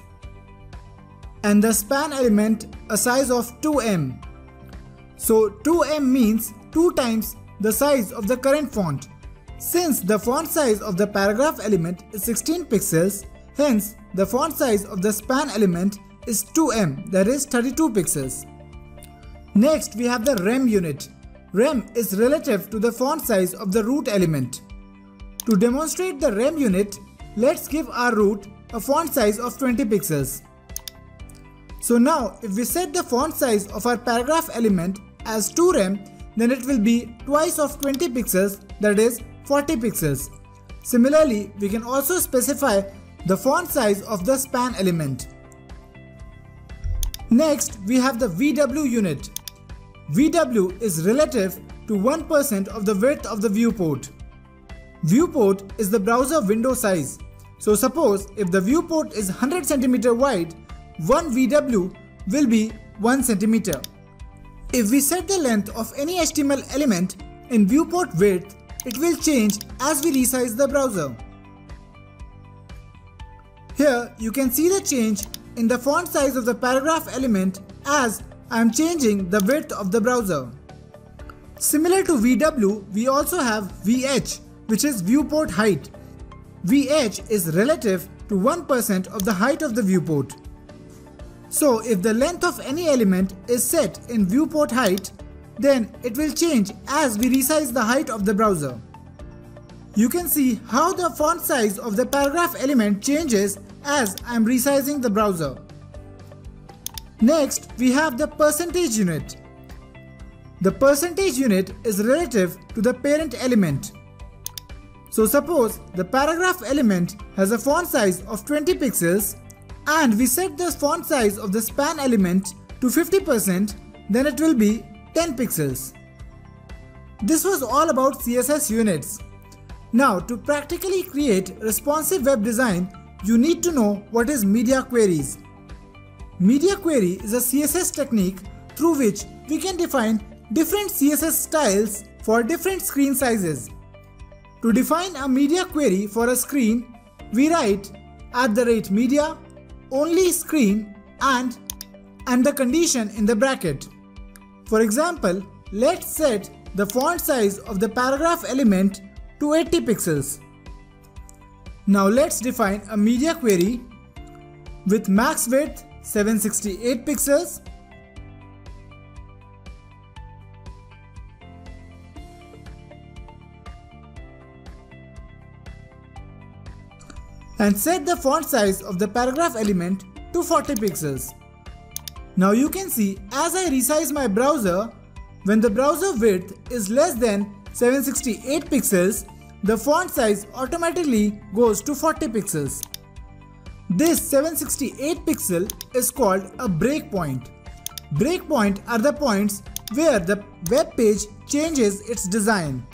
and the span element a size of 2M. So 2M means 2 times the size of the current font. Since the font size of the paragraph element is 16 pixels, hence the font size of the span element is 2M, that is 32 pixels. Next we have the rem unit. Rem is relative to the font size of the root element. To demonstrate the rem unit, let's give our root a font size of 20 pixels. So now if we set the font size of our paragraph element as 2rem, then it will be twice of 20 pixels, that is 40 pixels. Similarly, we can also specify the font size of the span element. Next, we have the VW unit. VW is relative to 1% of the width of the viewport. Viewport is the browser window size. So suppose if the viewport is 100 cm wide, 1 VW will be 1 cm. If we set the length of any HTML element in viewport width, it will change as we resize the browser. Here you can see the change in the font size of the paragraph element as I am changing the width of the browser. Similar to VW, we also have VH, which is viewport height. VH is relative to 1% of the height of the viewport. So if the length of any element is set in viewport height, then it will change as we resize the height of the browser. You can see how the font size of the paragraph element changes as I am resizing the browser. Next, we have the percentage unit. The percentage unit is relative to the parent element. So suppose the paragraph element has a font size of 20 pixels and we set the font size of the span element to 50%, then it will be 10 pixels. This was all about CSS units. Now, to practically create responsive web design, you need to know what is media queries. Media query is a CSS technique through which we can define different CSS styles for different screen sizes. To define a media query for a screen, we write @media, only screen, and the condition in the bracket. For example, let's set the font size of the paragraph element to 80 pixels. Now let's define a media query with max width 768 pixels and set the font size of the paragraph element to 40 pixels. Now you can see as I resize my browser, when the browser width is less than 768 pixels, the font size automatically goes to 40 pixels. This 768 pixel is called a breakpoint. Breakpoints are the points where the web page changes its design.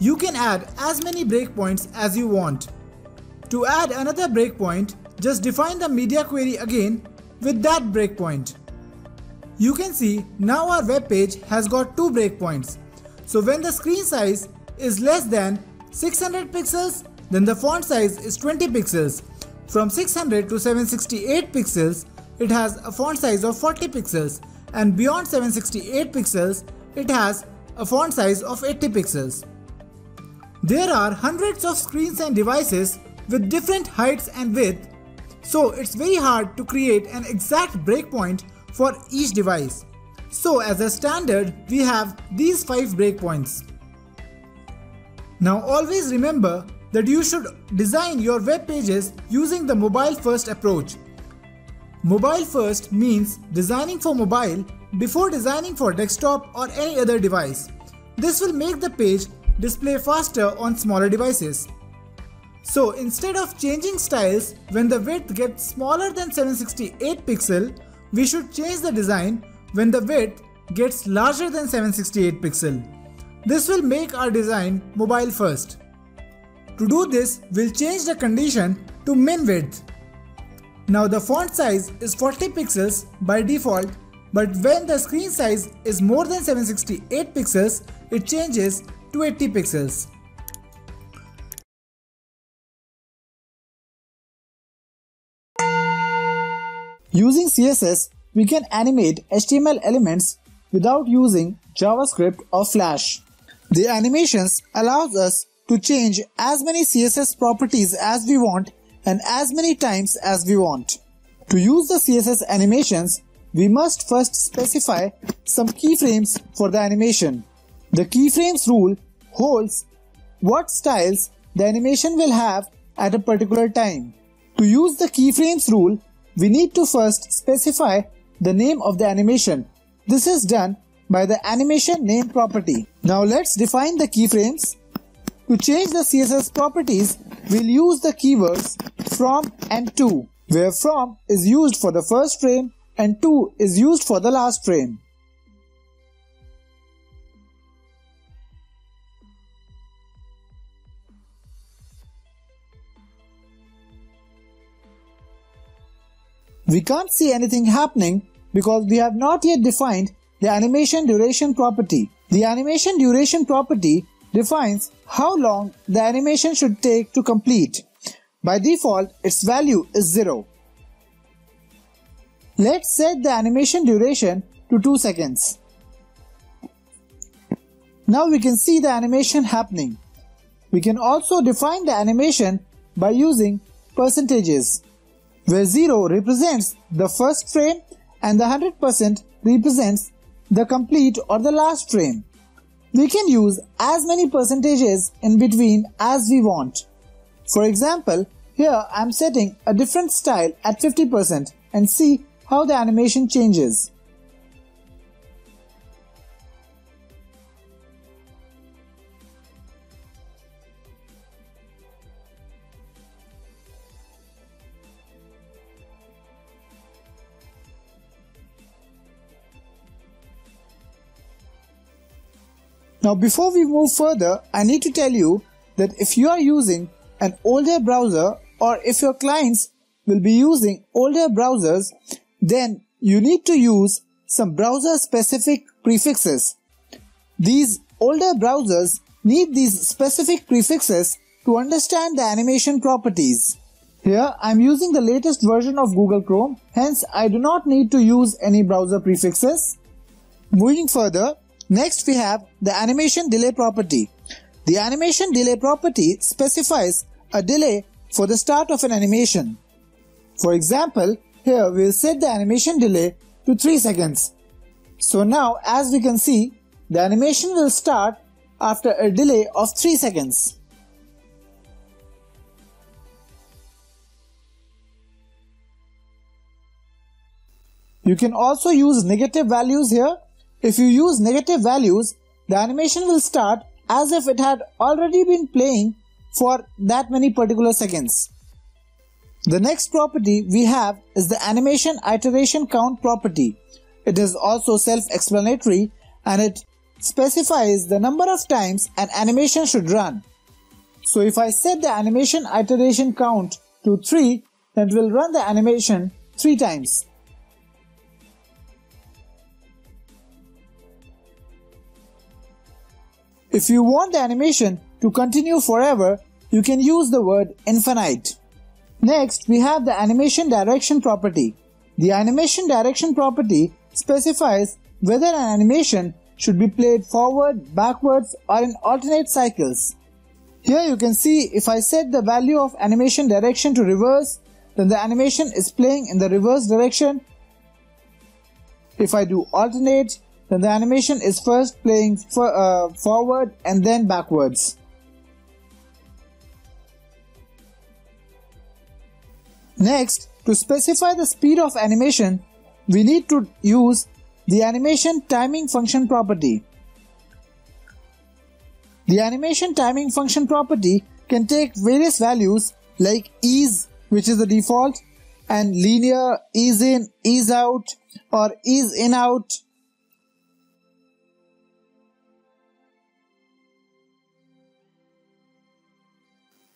You can add as many breakpoints as you want. To add another breakpoint, just define the media query again with that breakpoint. You can see now our web page has got 2 breakpoints. So when the screen size is less than 600 pixels, then the font size is 20 pixels. From 600 to 768 pixels, it has a font size of 40 pixels, and beyond 768 pixels, it has a font size of 80 pixels. There are hundreds of screens and devices with different heights and width, so it's very hard to create an exact breakpoint for each device. So as a standard, we have these 5 breakpoints. Now always remember that you should design your web pages using the mobile first approach. Mobile first means designing for mobile before designing for desktop or any other device. This will make the page display faster on smaller devices. So instead of changing styles when the width gets smaller than 768 pixel, we should change the design when the width gets larger than 768 pixel. This will make our design mobile first. To do this, we'll change the condition to min width. Now the font size is 40 pixels by default But when the screen size is more than 768 pixels, it changes to 80 pixels. Using CSS, we can animate HTML elements without using JavaScript or Flash. The animations allows us to change as many CSS properties as we want and as many times as we want. To use the CSS animations, we must first specify some keyframes for the animation. The keyframes rule holds what styles the animation will have at a particular time. To use the keyframes rule, we need to first specify the name of the animation. This is done by the animation name property. Now let's define the keyframes. To change the CSS properties, we'll use the keywords from and to, where from is used for the first frame and to is used for the last frame. We can't see anything happening because we have not yet defined the animation duration property. The animation duration property defines how long the animation should take to complete. By default, its value is 0. Let's set the animation duration to 2 seconds. Now we can see the animation happening. We can also define the animation by using percentages, where 0 represents the first frame and the 100% represents the complete or the last frame. We can use as many percentages in between as we want. For example, here I am setting a different style at 50% and see how the animation changes. Now before we move further, I need to tell you that if you are using an older browser or if your clients will be using older browsers, then you need to use some browser specific prefixes. These older browsers need these specific prefixes to understand the animation properties. Here I am using the latest version of Google Chrome, hence I do not need to use any browser prefixes. Moving further, next we have the animation delay property. The animation delay property specifies a delay for the start of an animation. For example, here we will set the animation delay to 3 seconds. So now as we can see, the animation will start after a delay of 3 seconds. You can also use negative values here. If you use negative values, the animation will start as if it had already been playing for that many particular seconds. The next property we have is the animation iteration count property. It is also self-explanatory and it specifies the number of times an animation should run. So if I set the animation iteration count to 3, then it will run the animation 3 times. If you want the animation to continue forever, you can use the word infinite. Next, we have the animation direction property. The animation direction property specifies whether an animation should be played forward, backwards, or in alternate cycles. Here you can see if I set the value of animation direction to reverse, then the animation is playing in the reverse direction. If I do alternate, then the animation is first playing forward and then backwards. Next, to specify the speed of animation, we need to use the animation timing function property. The animation timing function property can take various values like ease, which is the default, and linear, ease in, ease out, or ease in out.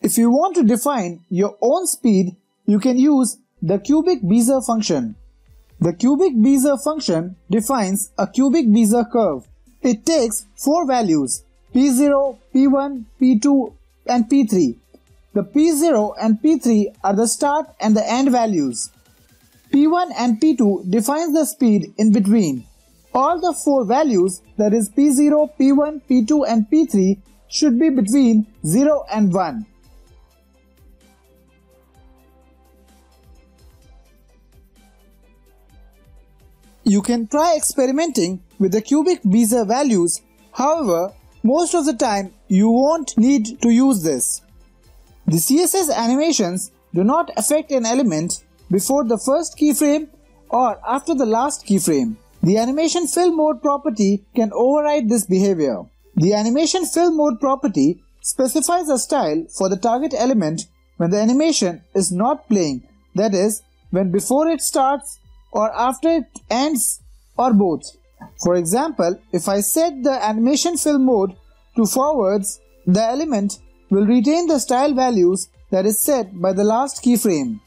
If you want to define your own speed, you can use the cubic Bezier function. The cubic Bezier function defines a cubic Bezier curve. It takes 4 values, P0, P1, P2 and P3. The P0 and P3 are the start and the end values. P1 and P2 defines the speed in between. All the 4 values, that is P0, P1, P2 and P3, should be between 0 and 1. You can try experimenting with the cubic Bezier values, however, most of the time you won't need to use this. The CSS animations do not affect an element before the first keyframe or after the last keyframe. The animation fill mode property can override this behavior. The animation fill mode property specifies a style for the target element when the animation is not playing, that is, when before it starts or after it ends, or both. For example, if I set the animation fill mode to forwards, the element will retain the style values that is set by the last keyframe.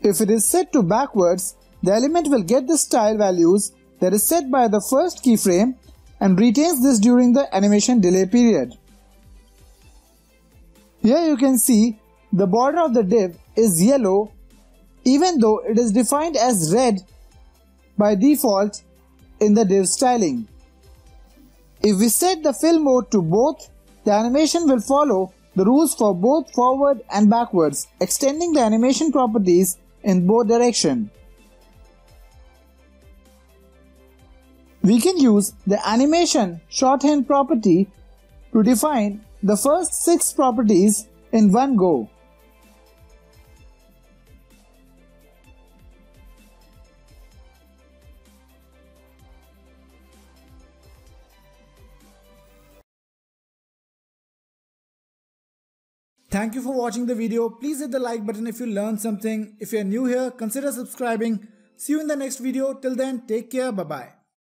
If it is set to backwards, the element will get the style values that is set by the first keyframe and retains this during the animation delay period. Here you can see the border of the div is yellow, even though it is defined as red by default in the div styling. If we set the fill mode to both, the animation will follow the rules for both forward and backwards, extending the animation properties in both directions. We can use the animation shorthand property to define the first 6 properties in one go. Thank you for watching the video. Please hit the like button if you learned something. If you are new here, consider subscribing. See you in the next video. Till then, take care. Bye bye.